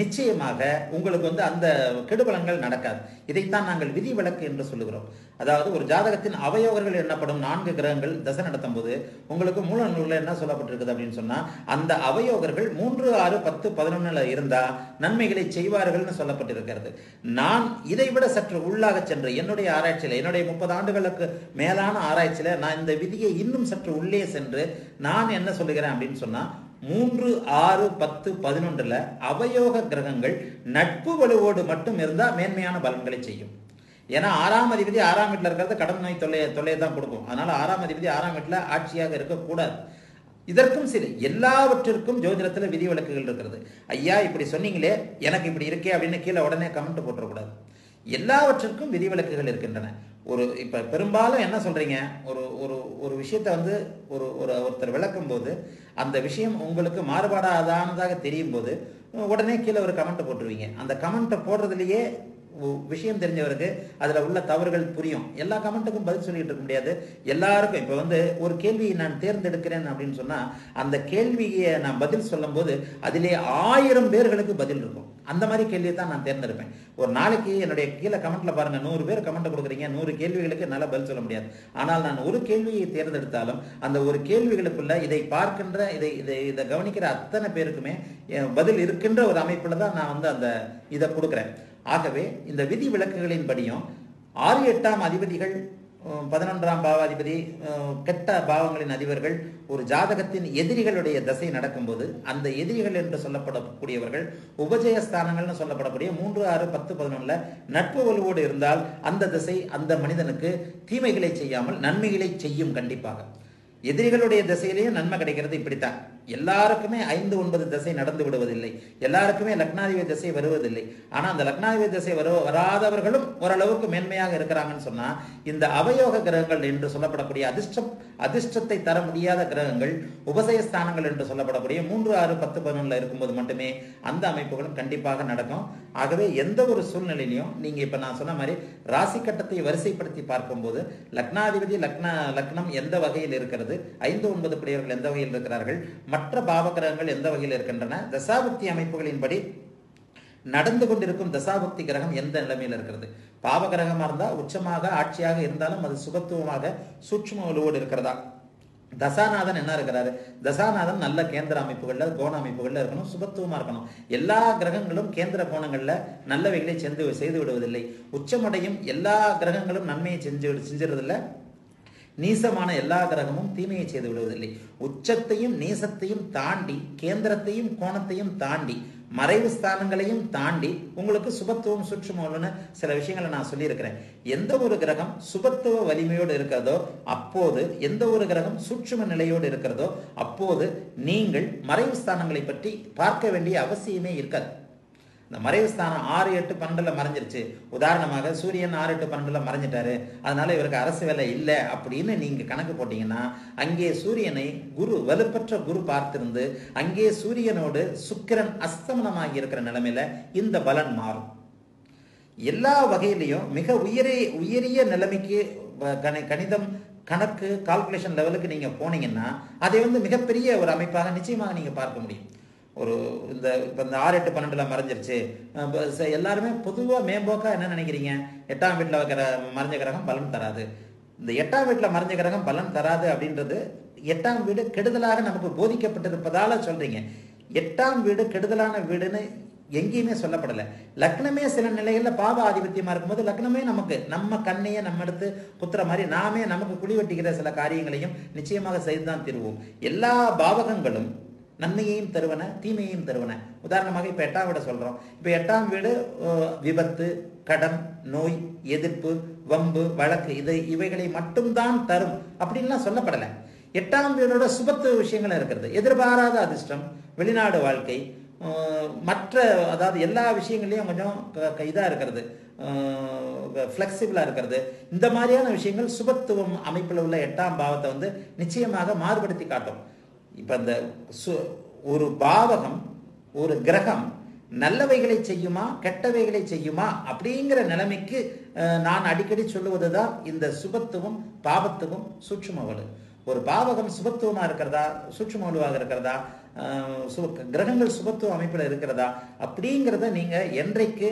நிச்சயமாக உங்களுக்கு வந்து அந்த கெடுபலங்கள் நடக்காது. இதைத்தான் நாங்கள் விதி விளக்கு என்று சொல்லுகிறோம். அதாவது ஒரு ஜாதகத்தின் அவயோகர்கள் என்னப்படும் 4 கிரகங்கள் தசை நடத்தும் போது உங்களுக்கு மூல நூலில் என்ன சொல்லப்பட்டிருக்குது அப்படின்னு சொன்னா, அந்த அவயோகர்கள் 3, 6, 10, 11 இருந்தா நன்மைகளை செய்வார்கள்னு சொல்லப்பட்டிருக்கிறது. நான் இதை விட சற்று உள்ளாக சென்று என்னுடைய ஆராய்ச்சியில, என்னுடைய 30 ஆண்டுகளுக்கு மேலான ஆராய்ச்சியில நான் இந்த விதியை இன்னும் சற்று உள்ளே சென்று நான் என்ன சொல்லுகிறேன் அப்படின்னு சொன்னா, 3, 6, 10, 11 அவயோக கிரகங்கள் நட்பு வலுவோடு மட்டும் இருந்தால் மேன்மையான பலன்களை செய்யும். ஏன்னா 6ஆம் அதிபதி 6ஆம் வீட்டில் இருக்கிறது கடன் நோய் தொல்லையை தான் கொடுக்கும். அதனால 6ஆம் அதிபதி 6ஆம் வீட்டில் ஆட்சியாக இருக்கக்கூடாது. இதற்கும் சரி எல்லாவற்றிற்கும் ஜோதிடத்தில் விதி விளக்குகள் இருக்கிறது. ஐயா இப்படி சொன்னீங்களே எனக்கு இப்படி இருக்கே அப்படின்னு கீழே உடனே கமெண்ட் போட்டுறக்கூடாது. எல்லாவற்றிற்கும் விதி விளக்குகள் இருக்கின்றன. ஒரு இப்போ பெரும்பாலும் என்ன சொல்கிறீங்க, ஒரு ஒரு ஒரு விஷயத்தை வந்து ஒருத்தர் விளக்கும் போது அந்த விஷயம் உங்களுக்கு மாறுபாடானதாக தெரியும் போது உடனே கீழே ஒரு கமெண்ட்டை போட்டுருவீங்க. அந்த கமெண்ட்டை போடுறதுலையே விஷயம் தெரிஞ்சவருக்கு அதில் உள்ள தவறுகள் புரியும். எல்லா கமெண்ட்டுக்கும் பதில் சொல்லிகிட்டு இருக்க முடியாது. எல்லாருக்கும் இப்போ வந்து ஒரு கேள்வியை நான் தேர்ந்தெடுக்கிறேன் அப்படின்னு சொன்னால் அந்த கேள்வியை நான் பதில் சொல்லும்போது அதிலே 1000 பேர்களுக்கு பதில் இருக்கும். அந்த மாதிரி கேள்வியை தான் நான் தேர்ந்தெடுப்பேன். ஒரு நாளைக்கு என்னுடைய கீழே கமெண்ட்டில் பாருங்கள், 100 பேர் கமெண்ட் கொடுக்குறீங்க, 100 கேள்விகளுக்கு என்னால் பதில் சொல்ல முடியாது. ஆனால் நான் ஒரு கேள்வியை தேர்ந்தெடுத்தாலும் அந்த ஒரு கேள்விகளுக்குள்ள இதை பார்க்கின்ற இதை கவனிக்கிற அத்தனை பேருக்குமே பதில் இருக்கின்ற ஒரு அமைப்பில் தான் நான் வந்து அந்த இதை கொடுக்குறேன். ஆகவே இந்த விதி விளக்குகளின் படியும் 6-8ஆம் அதிபதிகள் 11ஆம் பாவாதிபதி கெட்ட பாவங்களின் அதிபர்கள் ஒரு ஜாதகத்தின் எதிரிகளுடைய தசை நடக்கும்போது அந்த எதிரிகள் என்று சொல்லப்படக்கூடியவர்கள் உபஜயஸ்தானங்கள்னு சொல்லப்படக்கூடிய 3, 6, 10, 11 நட்பு வலுவோடு இருந்தால் அந்த தசை அந்த மனிதனுக்கு தீமைகளை செய்யாமல் நன்மைகளை செய்யும். கண்டிப்பாக எதிரிகளுடைய தசையிலேயும் நன்மை கிடைக்கிறது. இப்படித்தான் எல்லாருக்குமே 5-9 தசை நடந்து விடுவதில்லை, எல்லாருக்குமே லக்னாதிபதி தசை வருவதில்லை. ஆனால் அந்த லக்னாதிபதி தசை வராதவர்களும் ஓரளவுக்கு மேன்மையாக இருக்கிறாங்கன்னு சொன்னால் இந்த அவயோக கிரகங்கள் என்று சொல்லப்படக்கூடிய அதிர்ஷ்டத்தை தர முடியாத கிரகங்கள் உபசயஸ்தானங்கள் என்று சொல்லப்படக்கூடிய 3, 6, 10, 11 இருக்கும்போது மட்டுமே அந்த அமைப்புகளும் கண்டிப்பாக நடக்கும். ஆகவே எந்த ஒரு சூழ்நிலையிலையும் நீங்கள் இப்போ நான் சொன்ன மாதிரி ராசி கட்டத்தை வரிசைப்படுத்தி பார்க்கும்போது லக்னாதிபதி லக்னம் எந்த வகையில் இருக்கிறது, 5-9 குடியவர்கள் எந்த வகையில் இருக்கிறார்கள், மற்ற பாவகிரகங்கள் எந்த வகையில் இருக்கின்றன, தசாபக்தி அமைப்புகளின்படி நடந்து கொண்டிருக்கும் தசாபக்தி கிரகம் எந்த நிலைமையில் இருக்கிறது, பாவகிரகமாக இருந்தால் உச்சமாக ஆட்சியாக இருந்தாலும் அது சுபத்துவமாக சூட்சும வலுவோடு இருக்கிறதா, தசாநாதன் என்ன இருக்கிறாரு, தசாநாதன் நல்ல கேந்திர அமைப்புகளில் கோண அமைப்புகளில் இருக்கணும், சுபத்துவமாக இருக்கணும். எல்லா கிரகங்களும் கேந்திர கோணங்களில் நல்லவைகளை செய்து விடுவதில்லை. உச்சமடையும் எல்லா கிரகங்களும் நன்மையை செஞ்சிடுறதில்லை, நீசமான எல்லா கிரகமும் தீமையை செய்து விடுவதில்லை. உச்சத்தையும் நீசத்தையும் தாண்டி கேந்திரத்தையும் கோணத்தையும் தாண்டி மறைவு ஸ்தானங்களையும் தாண்டி உங்களுக்கு சுபத்துவம் சுற்றுமோன்னு சில விஷயங்களை நான் சொல்லியிருக்கிறேன். எந்த ஒரு கிரகம் சுபத்துவ வலிமையோடு இருக்கிறதோ அப்போது, எந்த ஒரு கிரகம் சுற்றும நிலையோடு இருக்கிறதோ அப்போது நீங்கள் மறைவு ஸ்தானங்களை பற்றி பார்க்க வேண்டிய அவசியமே இருக்காது. இந்த மறைவு ஸ்தானம் 6-8-12 மறைஞ்சிருச்சு, உதாரணமாக சூரியன் 6-8-12 மறைஞ்சிட்டாரு, அதனால இவருக்கு அரசு வேலை இல்லை அப்படின்னு நீங்க கணக்கு போட்டீங்கன்னா அங்கே சூரியனை வலுப்பற்ற குரு பார்த்திருந்து அங்கே சூரியனோடு சுக்கிரன் அஸ்தமனமாகி இருக்கிற நிலைமையில இந்த பலன் மாறும். எல்லா வகையிலையும் மிக உயரிய நிலைமைக்கு கணிதம் கணக்கு கால்குலேஷன் லெவலுக்கு நீங்க போனீங்கன்னா அதை வந்து மிகப்பெரிய ஒரு அமைப்பாக நிச்சயமாக நீங்க பார்க்க முடியும். இப்போ இந்த 6-8-12 மறைஞ்சிருச்சு, எல்லாருமே பொதுவாக மேம்போக்காக என்ன நினைக்கிறீங்க, 8ஆம் வீட்டில் வைக்கிற மறைஞ்ச கிரகம் பலன் தராது, இந்த 8ஆம் வீட்டில் மறைஞ்ச கிரகம் பலன் தராது அப்படின்றது 8ஆம் வீடு கெடுதலாக நமக்கு போதிக்கப்பட்டிருப்பதால சொல்கிறீங்க. 8ஆம் வீடு கெடுதலான வீடுன்னு எங்கேயுமே சொல்லப்படலை. லக்னமே சில நிலைகளில் பாவ ஆதிபத்தியமாக இருக்கும்போது லக்னமே நமக்கு நம்ம கண்ணையே நம்ம எடுத்து குத்துற மாதிரி நாமே நமக்கு குழி வெட்டிக்கிற சில காரியங்களையும் நிச்சயமாக செய்துதான் தீர்வோம். எல்லா பாவகங்களும் நன்மையையும் தருவன தீமையையும் தருவன. உதாரணமாக இப்போ எட்டாம் வீடை சொல்கிறோம். இப்போ எட்டாம் வீடு விபத்து, கடன், நோய், எதிர்ப்பு, வம்பு, வழக்கு இது இவைகளை மட்டும்தான் தரும் அப்படின்லாம் சொல்லப்படலை. எட்டாம் வீடோட சுபத்து விஷயங்கள் இருக்கிறது. எதிர்பாராத அதிர்ஷ்டம், வெளிநாடு வாழ்க்கை, மற்ற அதாவது எல்லா விஷயங்களையும் கொஞ்சம் இதாக இருக்கிறது, ஃப்ளெக்சிபிளாக இருக்கிறது. இந்த மாதிரியான விஷயங்கள் சுபத்துவம் அமைப்பில் உள்ள எட்டாம் பாவத்தை வந்து நிச்சயமாக மாறுபடுத்தி காட்டும். இப்போ இந்த ஒரு பாவகம் ஒரு கிரகம் நல்லவைகளை செய்யுமா கெட்டவைகளை செய்யுமா அப்படிங்கிற நிலைமைக்கு நான் அடிக்கடி சொல்லுவது தான் இந்த சுபத்துவம் பாவத்துவம் சூட்சுமவலு. ஒரு பாவகம் சுபத்துவமாக இருக்கிறதா சூட்சுமவலுவாக இருக்கிறதா, கிரகங்கள் சுபத்துவ அமைப்பில் இருக்கிறதா அப்படிங்கிறத நீங்கள் என்றைக்கு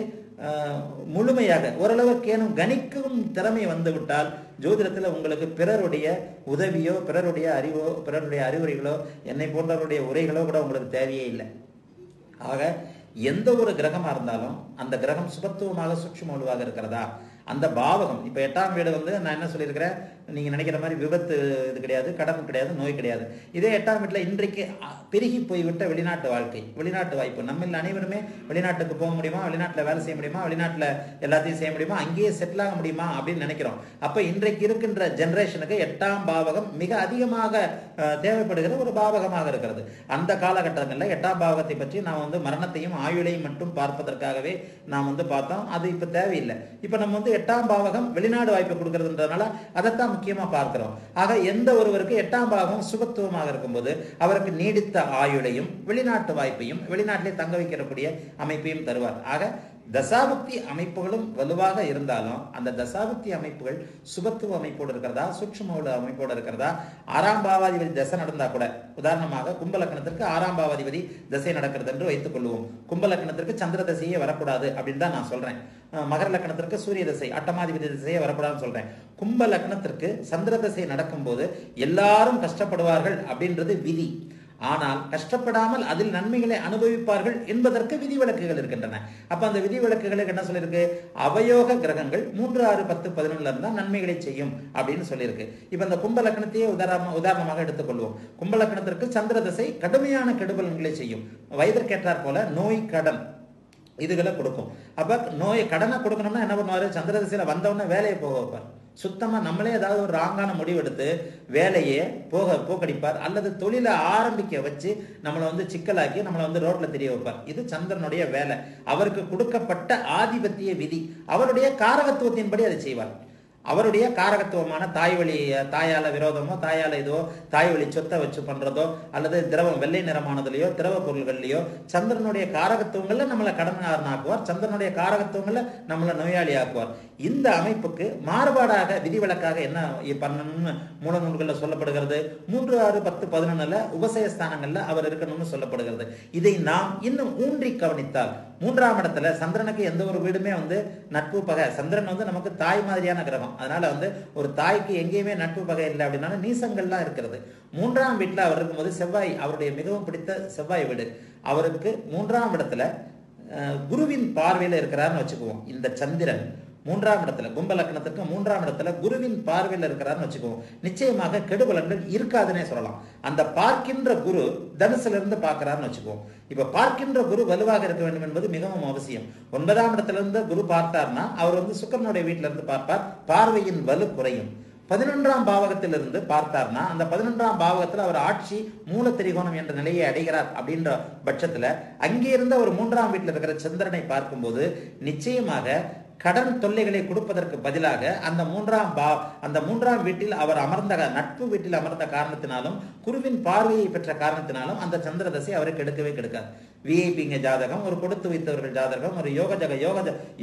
முழுமையாக ஓரளவுக்கு ஏனும் கணிக்கும் திறமை வந்துவிட்டால் ஜோதிடத்தில் உங்களுக்கு பிறருடைய உதவியோ பிறருடைய அறிவோ பிறருடைய அறிவுரைகளோ என்னை போன்றவருடைய உரைகளோ கூட உங்களுக்கு தேவையே இல்லை. ஆக எந்த ஒரு கிரகமாக இருந்தாலும் அந்த கிரகம் சுபத்துவமாக சூட்சுமவலுவாக இருக்கிறதா, அந்த பாவகம் இப்போ எட்டாம் வீடு வந்து நான் என்ன சொல்லியிருக்கிறேன், நீங்கள் நினைக்கிற மாதிரி விபத்து இது கிடையாது, கடன் கிடையாது, நோய் கிடையாது. இதே எட்டாம் வீட்டில் இன்றைக்கு பெருகி போய்விட்ட வெளிநாட்டு வாழ்க்கை, வெளிநாட்டு வாய்ப்பு, நம்மில் அனைவருமே வெளிநாட்டுக்கு போக முடியுமா, வெளிநாட்டில் வேலை செய்ய முடியுமா, வெளிநாட்டில் எல்லாத்தையும் செய்ய முடியுமா, அங்கேயே செட்டில் ஆக முடியுமா அப்படின்னு நினைக்கிறோம். அப்போ இன்றைக்கு இருக்கின்ற ஜென்ரேஷனுக்கு எட்டாம் பாவகம் மிக அதிகமாக தேவைப்படுகிற ஒரு பாவகமாக இருக்கிறது. அந்த காலகட்டங்களில் எட்டாம் பாவகத்தை பற்றி நான் வந்து மரணத்தையும் ஆயுளையும் மட்டும் பார்ப்பதற்காகவே நாம் வந்து பார்த்தோம். அது இப்போ தேவையில்லை. இப்போ நம்ம வந்து எட்டாம் பாவகம் வெளிநாடு வாய்ப்பு கொடுக்கிறதுன்றதுனால அதைத்தான் முக்கியமாக பார்க்கிறோம். ஆக எந்த ஒருவருக்கு எட்டாம் பாவகம் சுபத்துவமாக இருக்கும்போது அவருக்கு நீடித்த ஆயுளையும் வெளிநாட்டு வாய்ப்பையும் வெளிநாட்டிலே தங்க வைக்கிறக்கூடிய அமைப்பையும் தருவார். ஆக தசாபுக்தி அமைப்புகளும் வலுவாக இருந்தாலும் அந்த தசாபுக்தி அமைப்புகள் சுபத்துவ அமைப்போடு இருக்கிறதா சூட்சும அமைப்போடு இருக்கிறதா, ஆறாம் பாவாதிபதி தசை நடந்தா கூட, உதாரணமாக கும்பலக்கணத்திற்கு ஆறாம் பாவாதிபதி தசை நடக்கிறது என்று வைத்துக் கொள்வோம். கும்பலக்கணத்திற்கு சந்திர தசையே வரக்கூடாது அப்படின்னு தான் நான் சொல்றேன். மகர லக்கணத்திற்கு சூரிய தசை அட்டமாதிபதி திசையை வரக்கூடாதுன்னு சொல்றேன். கும்ப லக்கணத்திற்கு சந்திர தசை நடக்கும்போது எல்லாரும் கஷ்டப்படுவார்கள் அப்படின்றது விதி. ஆனால் கஷ்டப்படாமல் அதில் நன்மைகளை அனுபவிப்பார்கள் என்பதற்கு விதிவிலக்குகள் இருக்கின்றன. அப்போ அந்த விதிவிலக்குகளுக்கு என்ன சொல்லியிருக்கு, அவயோக கிரகங்கள் 3, 6, 10, 11 இருந்தால் நன்மைகளை செய்யும் அப்படின்னு சொல்லியிருக்கு. இப்போ இந்த கும்ப லக்னத்தையே உதாரணமாக எடுத்துக்கொள்வோம். கும்ப லக்னத்திற்கு சந்திர தசை கடுமையான கெடுபலன்களை செய்யும். வயதிற்கேற்றார் போல நோய், கடன் இதுகளை கொடுக்கும். அப்போ நோய் கடனை கொடுக்கணும்னா என்ன பண்ணுவார், சந்திர தசையில் வந்தவுடனே வேலையை போக வைப்பார். சுத்தமாக நம்மளே ஏதாவது ஒரு ராங்கான முடிவெடுத்து வேலையே போக்கடிப்பார் அல்லது தொழிலை ஆரம்பிக்க வச்சு நம்மளை வந்து சிக்கலாக்கி நம்மளை வந்து ரோட்டில் தெரிய வைப்பார். இது சந்திரனுடைய வேலை. அவருக்கு கொடுக்கப்பட்ட ஆதிபத்திய விதி அவருடைய காரகத்துவத்தின்படி அதை செய்வார். அவருடைய காரகத்துவமான தாய்வழி, தாயால் விரோதமோ தாயால் இதுவோ தாய்வழி சொத்தை வச்சு பண்ணுறதோ அல்லது திரவம் வெள்ளை நிறமானதுலையோ திரவ பொருள்கள்லையோ சந்திரனுடைய காரகத்துவங்களில் நம்மளை கடனாக ஆக்குவார். சந்திரனுடைய காரகத்துவங்களில் நம்மளை நோயாளி ஆக்குவார். இந்த அமைப்புக்கு மாறுபாடாக விதிவிலக்காக என்ன பண்ணணும்னு மூல நூல்களில் சொல்லப்படுகிறது, 3, 6, 10, 11 உபசயஸ்தானங்களில் அவர் இருக்கணும்னு சொல்லப்படுகிறது. இதை நாம் இன்னும் ஊன்றி கவனித்தால் மூன்றாம் இடத்துல சந்திரனுக்கு எந்த ஒரு வீடுமே வந்து நட்பு பகை, சந்திரன் வந்து நமக்கு தாய் மாதிரியான கிரகம், அதனால வந்து ஒரு தாய்க்கு எங்கேயுமே நட்பு பகை இல்லை அப்படின்னாலும் நீசங்கள்லாம் இருக்கிறது. மூன்றாம் வீட்டில் அவர் இருக்கும்போது செவ்வாய் அவருடைய மிகவும் பிடித்த செவ்வாய் வீடு அவருக்கு மூன்றாம் இடத்துல குருவின் பார்வையில் இருக்கிறாருன்னு வச்சுக்குவோம். இந்த சந்திரன் மூன்றாம் இடத்துல கும்ப லக்னத்திற்கு மூன்றாம் இடத்துல குருவின் பார்வையில் இருக்கிறாருன்னு வச்சுக்குவோம். நிச்சயமாக கெடுபலன்கள் இருக்காதுன்னே சொல்லலாம். அந்த பார்க்கின்ற குரு தனுசுல இருந்து பார்க்கிறாருன்னு வச்சுக்குவோம். இப்ப பார்க்கின்ற குரு வலுவாக இருக்க வேண்டும் என்பது மிகவும் அவசியம். 9ஆம் இடத்துல இருந்து குரு பார்த்தார்னா அவர் வந்து சுக்கிரனுடைய வீட்டில இருந்து பார்ப்பார், பார்வையின் வலு குறையும். 11ஆம் பாவகத்திலிருந்து பார்த்தார்னா அந்த 11ஆம் பாவகத்தில் அவர் ஆட்சி மூல திரிகோணம் என்ற நிலையை அடைகிறார். அப்படின்ற பட்சத்துல அங்கிருந்த ஒரு 3ஆம் வீட்டில் இருக்கிற சந்திரனை பார்க்கும்போது நிச்சயமாக கடன் தொல்லைகளை கொடுப்பதற்கு பதிலாக அந்த மூன்றாம் வீட்டில் அவர் அமர்ந்த நட்பு வீட்டில் அமர்ந்த காரணத்தினாலும் குருவின் பார்வையை பெற்ற காரணத்தினாலும் அந்த சந்திர தசை அவருக்கு எடுக்கவே கிடைக்காது. விஐபிங்க ஜாதகம், ஒரு கொடுத்து வைத்தவர்கள் ஜாதகம், ஒரு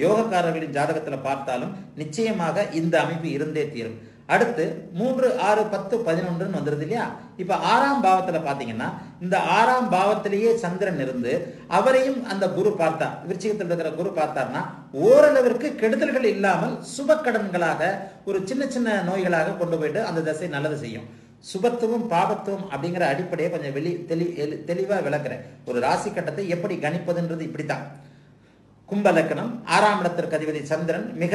யோகக்காரர்களின் ஜாதகத்தில் பார்த்தாலும் நிச்சயமாக இந்த அமைப்பு இருந்தே தீரும். அடுத்து 3, 6, 10, 11 வந்துருது இல்லையா. இப்ப 6ஆம் பாவத்துல பாத்தீங்கன்னா இந்த 6ஆம் பாவத்திலேயே சந்திரன் இருந்து அவரையும் அந்த குரு பார்த்தார், விருச்சிகத்தில் இருக்கிற குரு பார்த்தார்னா ஓரளவிற்கு கெடுதல்கள் இல்லாமல் சுப கடன்களாக ஒரு சின்ன சின்ன நோய்களாக கொண்டு போயிட்டு அந்த தசை நல்லது செய்யும். சுபத்துவம் பாபத்துவம் அப்படிங்கிற அடிப்படையை கொஞ்சம் தெளிவா விளக்குறேன். ஒரு ராசி கட்டத்தை எப்படி கணிப்பதுன்றது இப்படித்தான். கும்ப லக்னம் 6ஆம் இடத்திற்கு அதிபதி சந்திரன் மிக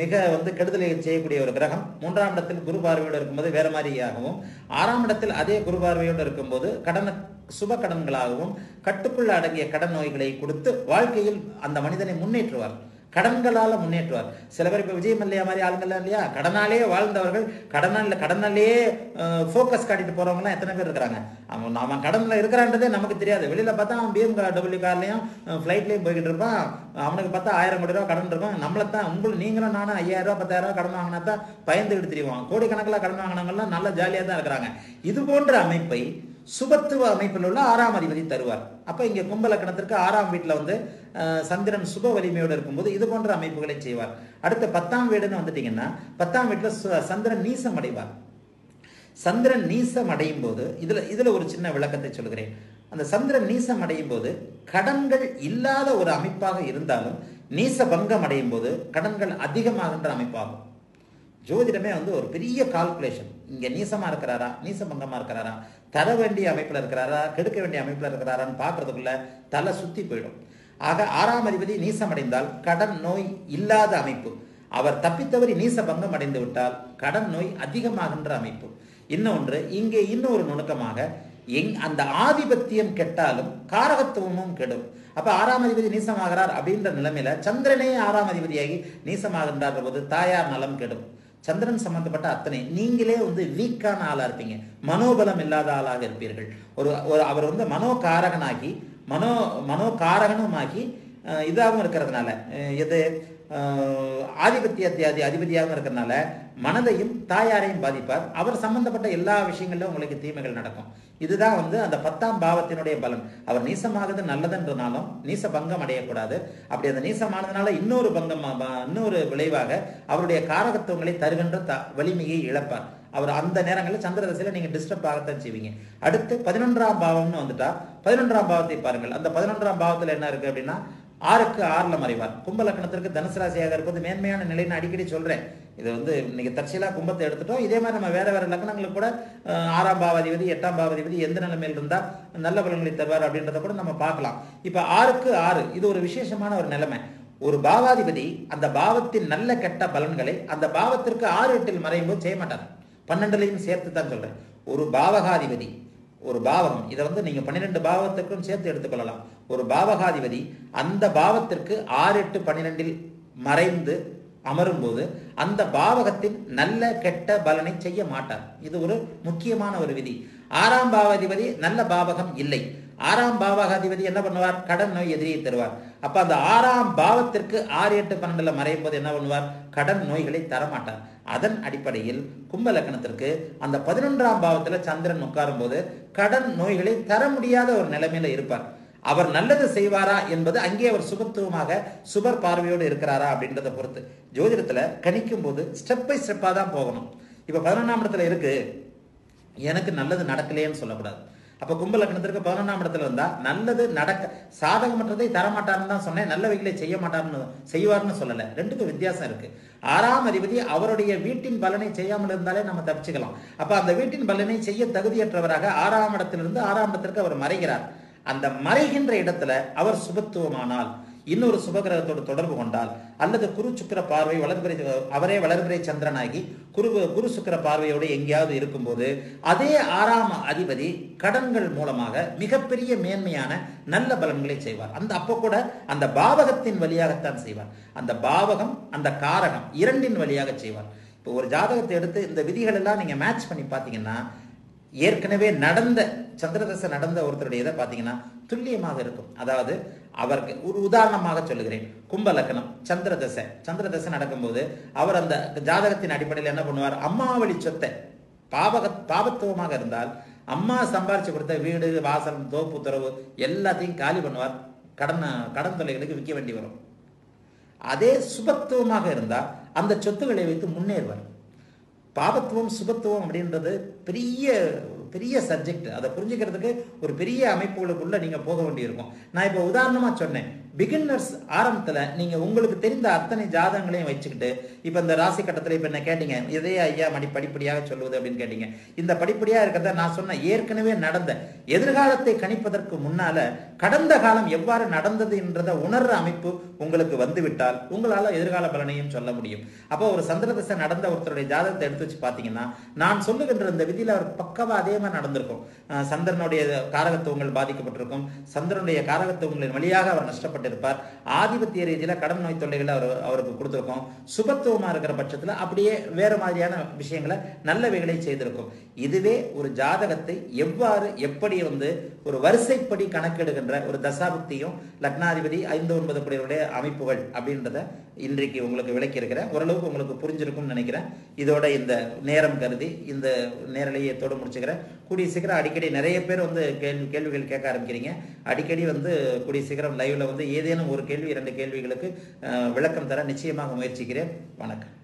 மிக வந்து கெடுதலை செய்யக்கூடிய ஒரு கிரகம். 3ஆம் இடத்தில் குரு பார்வையோடு இருக்கும்போது வேற மாதிரியாகவும் 6ஆம் இடத்தில் அதே குரு பார்வையோடு இருக்கும்போது கடனை சுப கடன்களாகவும் கட்டுக்குள் அடங்கிய கடன் நோய்களை கொடுத்து வாழ்க்கையில் அந்த மனிதனை முன்னேற்றுவார், கடன்களால முன்னேற்றுவார். சில பேர் இப்ப விஜயம் இல்லையா மாதிரி ஆளுங்கள்லாம் இல்லையா, கடனாலே வாழ்ந்தவர்கள், கடனாலே போக்கஸ் காட்டிட்டு போறவங்க எல்லாம் எத்தனை பேர் இருக்கிறாங்க. அவன் அவன் கடன்ல இருக்கிறான்றதே நமக்கு தெரியாது. வெளியில பார்த்தா அவன் BMW கார்லயும் பிளைட்லயும் போய்கிட்டு இருப்பான். அவனுக்கு பார்த்தா 1000 கோடி ரூபாய் கடன் இருக்கும். நம்மளத்தான் உங்களுக்கு நீங்களும் நானும் 5000 ரூபாய் 10000 ரூபாய் கடன் வாங்கினா தான் பயந்துகிட்டு தெரியும். கோடிக்கணக்கில் கடன் வாங்கினவங்கலாம் நல்லா ஜாலியா தான் இருக்கிறாங்க. இது போன்ற அமைப்பை சுபத்துவ அமைப்பில் உள்ள 6ஆம் அதிபதி தருவார். அப்ப இங்க கும்பலக்கணத்திற்கு 6ஆம் வீட்டுல வந்து சந்திரன் சுப வலிமையோடு இருக்கும்போது இது போன்ற அமைப்புகளை செய்வார். அடுத்து 10ஆம் வீடுன்னு வந்துட்டீங்கன்னா 10ஆம் வீட்டுல சந்திரன் நீசம் அடைவார். சந்திரன் நீசம் அடையும் போது இதுல ஒரு சின்ன விளக்கத்தை சொல்கிறேன். அந்த சந்திரன் நீசம் அடையும் போது கடன்கள் இல்லாத ஒரு அமைப்பாக இருந்தாலும் நீச பங்கம் அடையும் போது கடன்கள் அதிகமாகின்ற அமைப்பாகும். ஜோதிடமே வந்து ஒரு பெரிய கால்குலேஷன். இங்க நீசமா இருக்கிறாரா, நீச பங்கமா இருக்கிறாரா, தர வேண்டிய அமைப்புல இருக்கிறாரா, கெடுக்க வேண்டிய அமைப்புல இருக்கிறாரான்னு பாக்குறதுக்குள்ள தலை சுத்தி போயிடும். ஆக 6ஆம் அதிபதி நீசமடைந்தால் கடன் நோய் இல்லாத அமைப்பு. அவர் தப்பித்தவரி நீச பங்கம் அடைந்து விட்டால் கடன் நோய் அதிகமாகின்ற அமைப்பு. இன்னொன்று, இங்கே இன்னொரு நுணுக்கமாக அந்த ஆதிபத்தியம் கெட்டாலும் காரகத்துவமும் கெடும். அப்ப 6ஆம் அதிபதி நீசமாகிறார் அப்படின்ற நிலைமையில சந்திரனே 6ஆம் அதிபதியாகி நீசமாகின்றார் போது தாயார் நலம் கெடும். சந்திரன் சம்பந்தப்பட்ட அத்தனை நீங்களே வந்து வீக்கான ஆளா இருப்பீங்க, மனோபலம் இல்லாத ஆளாக இருப்பீர்கள். அவர் வந்து மனோகாரகனாகி மனோகாரகனுமாகி இதாகவும் இருக்கிறதுனால, எது ஆதிபத்திய அதிபதியாகவும் இருக்கிறதுனால மனதையும் தாயாரையும் பாதிப்பார். அவர் சம்பந்தப்பட்ட எல்லா விஷயங்களிலும் உங்களுக்கு தீமைகள் நடக்கும். இதுதான் வந்து அந்த 10ஆம் பாவத்தினுடைய பலன். அவர் நீசமானது நல்லதுன்றனாலும் நீச பங்கம் அடையக்கூடாது. அப்படி அந்த நீசமானதுனால இன்னொரு விளைவாக அவருடைய காரகத்துவங்களை தருகின்ற வலிமையை இழப்பார். அவர் அந்த நேரங்களில் சந்திர தசையில நீங்க டிஸ்டர்ப் ஆகத்தான் செய்வீங்க. அடுத்து 11ஆம் பாவம்னு வந்துட்டா 11ஆம் பாவத்தை பாருங்கள். அந்த 11ஆம் பாவத்துல என்ன இருக்கு அப்படின்னா 6க்கு 6ல மறைவார். கும்பலக்கணத்திற்கு தனுசு ராசியாக இருப்பது மேன்மையான நிலைன்னு அடிக்கடி சொல்றேன். இது வந்து இன்னைக்கு தற்செயலா கும்பத்தை எடுத்துட்டோம். இதே மாதிரி நம்ம வேற லக்னங்களுக்கு கூட 6ஆம் பாவாதிபதி 8ஆம் பாவாதிபதி எந்த நிலைமையில் இருந்தா நல்ல பலன்களை தருவார் அப்படின்றத கூட நம்ம பார்க்கலாம். இப்ப 6க்கு 6 இது ஒரு விசேஷமான ஒரு நிலைமை. ஒரு பாவாதிபதி அந்த பாவத்தின் நல்ல கெட்ட பலன்களை அந்த பாவத்திற்கு 6-8ல் மறையும் போது செய்ய மாட்டார். 12லையும் சேர்த்து தான் சொல்றேன். ஒரு பாவகாதிபதி, ஒரு பாவகம், இதை வந்து நீங்க 12 பாவத்துக்கும் சேர்த்து எடுத்துக்கொள்ளலாம். ஒரு பாவகாதிபதி அந்த பாவத்திற்கு 6-8-12ல் மறைந்து அமரும் போது அந்த பாவகத்தின் நல்ல கெட்ட பலனை செய்ய மாட்டார். இது ஒரு முக்கியமான ஒரு விதி. 6ஆம் பாவாதிபதி நல்ல பாவகம் இல்லை. 6ஆம் பாவகாதிபதி என்ன பண்ணுவார்? கடன் நோய் எதிரியை தருவார். அப்ப அந்த 6ஆம் பாவத்திற்கு 6-8-12ல மறையும் போது என்ன பண்ணுவார்? கடன் நோய்களை தரமாட்டார். அதன் அடிப்படையில் கும்ப லக்னத்திற்கு அந்த 11ஆம் பாவத்துல சந்திரன் உட்காரும் போது கடன் நோய்களை தர முடியாத ஒரு நிலைமையில இருப்பார். அவர் நல்லது செய்வாரா என்பது அங்கே அவர் சுபத்துவமாக சுபர் பார்வையோடு இருக்கிறாரா அப்படின்றத பொறுத்து. ஜோதிடத்துல கணிக்கும் போது ஸ்டெப் பை ஸ்டெப்பா தான் போகணும். இப்ப 11ஆம் இடத்துல இருக்கு, எனக்கு நல்லது நடக்கலையேன்னு சொல்லக்கூடாது. அப்ப கும்ப லக்னத்திற்கு 11ஆம் இடத்துல இருந்தா நல்லது நடக்க சாதகமற்றதை தரமாட்டார்னு தான் சொன்னேன், நல்ல வகையில செய்ய மாட்டார்னு செய்வார்னு சொல்லல. ரெண்டுக்கும் வித்தியாசம் இருக்கு. 6ஆம் அதிபதி அவருடைய வீட்டின் பலனை செய்யாமல் இருந்தாலே நம்ம தப்பிச்சுக்கலாம். அப்ப அந்த வீட்டின் பலனை செய்ய தகுதியற்றவராக 6ஆம் இடத்திலிருந்து 6ஆம் இடத்திற்கு அவர் மறைகிறார். அந்த மறைகின்ற இடத்துல அவர் சுபத்துவமானால், இன்னொரு சுபகிரகத்தோடு தொடர்பு கொண்டால், அல்லது குரு சுக்கிர பார்வை வளர்பிறை, அவரே வளர்பிறை சந்திரனாகி குரு சுக்கிர பார்வையோடு எங்கேயாவது இருக்கும்போது அதே 6ஆம் அதிபதி கடன்கள் மூலமாக மிகப்பெரிய மேன்மையான நல்ல பலன்களை செய்வார். அப்போ கூட அந்த பாவகத்தின் வழியாகத்தான் செய்வார். அந்த பாவகம் அந்த காரகம் இரண்டின் வழியாக செய்வார். இப்போ ஒரு ஜாதகத்தை எடுத்து இந்த விதிகள் எல்லாம் நீங்க மேட்ச் பண்ணி பார்த்தீங்கன்னா ஏற்கனவே நடந்த சந்திரதசை நடந்த ஒருத்தருடைய இதை பார்த்தீங்கன்னா துல்லியமாக இருக்கும். அதாவது அவருக்கு ஒரு உதாரணமாக சொல்லுகிறேன். கும்ப லக்னம் சந்திரதசை நடக்கும்போது அவர் அந்த ஜாதகத்தின் அடிப்படையில் என்ன பண்ணுவார்? அம்மாவளி சொத்தை பாவத்துவமாக இருந்தால் அம்மா சம்பாரிச்சு கொடுத்த வீடு வாசல் தோப்பு துறவு எல்லாத்தையும் காலி பண்ணுவார். கடன் தொல்லைகளுக்கு விற்க வேண்டி வரும். அதே சுபத்துவமாக இருந்தால் அந்த சொத்துக்களை வைத்து முன்னேறுவார். பாபத்துவம் சுபத்துவம் அப்படின்றது பெரிய பெரிய சப்ஜெக்ட். அதை புரிஞ்சுக்கிறதுக்கு ஒரு பெரிய அமைப்புகளுக்குள்ள நீங்க போக வேண்டியிருக்கும். நான் இப்போ உதாரணமா சொன்னேன், பிகின்னர்ஸ் ஆரம்பத்தில் நீங்கள் உங்களுக்கு தெரிந்த அத்தனை ஜாதகங்களையும் வச்சுக்கிட்டு இப்போ இந்த ராசி கட்டத்தில் இப்போ என்ன கேட்டீங்க, இதே ஐயா படிப்படியாக சொல்லுவது அப்படின்னு கேட்டீங்க. இந்த படிப்படியாக இருக்கிறத நான் சொன்ன ஏற்கனவே நடந்த எதிர்காலத்தை கணிப்பதற்கு முன்னால் கடந்த காலம் எவ்வாறு நடந்தது என்றதை உணர்ற அமைப்பு உங்களுக்கு வந்துவிட்டால் உங்களால் எதிர்கால பலனையும் சொல்ல முடியும். அப்போ ஒரு சந்திரதசை நடந்த ஒருத்தருடைய ஜாதகத்தை எடுத்து வச்சு பார்த்தீங்கன்னா நான் சொல்லுகின்ற இந்த விதியில் அவர் பக்கவாக அதே மாதிரி நடந்திருக்கும். சந்திரனுடைய காரகத்துவங்கள் பாதிக்கப்பட்டிருக்கும், சந்திரனுடைய காரகத்துவங்களின் வழியாக அவர் நஷ்டப்பட்டு இருப்பார், ஆதிபத்திய ரீதியில கடன் நோய் தொல்லைகளை அவருக்கு கொடுத்திருக்கும், சுபத்துவமா இருக்கிற பட்சத்துல அப்படியே வேற மாதிரியான விஷயங்களை நல்லவைகளை செய்திருக்கும். இதுவே ஒரு ஜாதகத்தை எவ்வாறு எப்படி ஒரு வரிசைப்படி கணக்கெடுக்கின்ற ஒரு தசாபுக்தியும் லக்னாதிபதி 5-9 புள்ளிகளுடைய அமைப்புகள் அப்படின்றத இன்றைக்கு உங்களுக்கு விளக்கி இருக்கிறேன். ஓரளவுக்கு உங்களுக்கு புரிஞ்சிருக்கும்னு நினைக்கிறேன். இதோட இந்த நேரம் கருதி இந்த நேரலையை தோட முடிச்சுக்கிறேன். கூடிய சீக்கிரம் அடிக்கடி நிறைய பேர் கேள்விகள் கேட்க ஆரம்பிக்கிறீங்க. அடிக்கடி கூடிய சீக்கிரம் லைவ்ல ஏதேனும் ஒரு கேள்வி 2 கேள்விகளுக்கு விளக்கம் தர நிச்சயமாக முயற்சிக்கிறேன். வணக்கம்.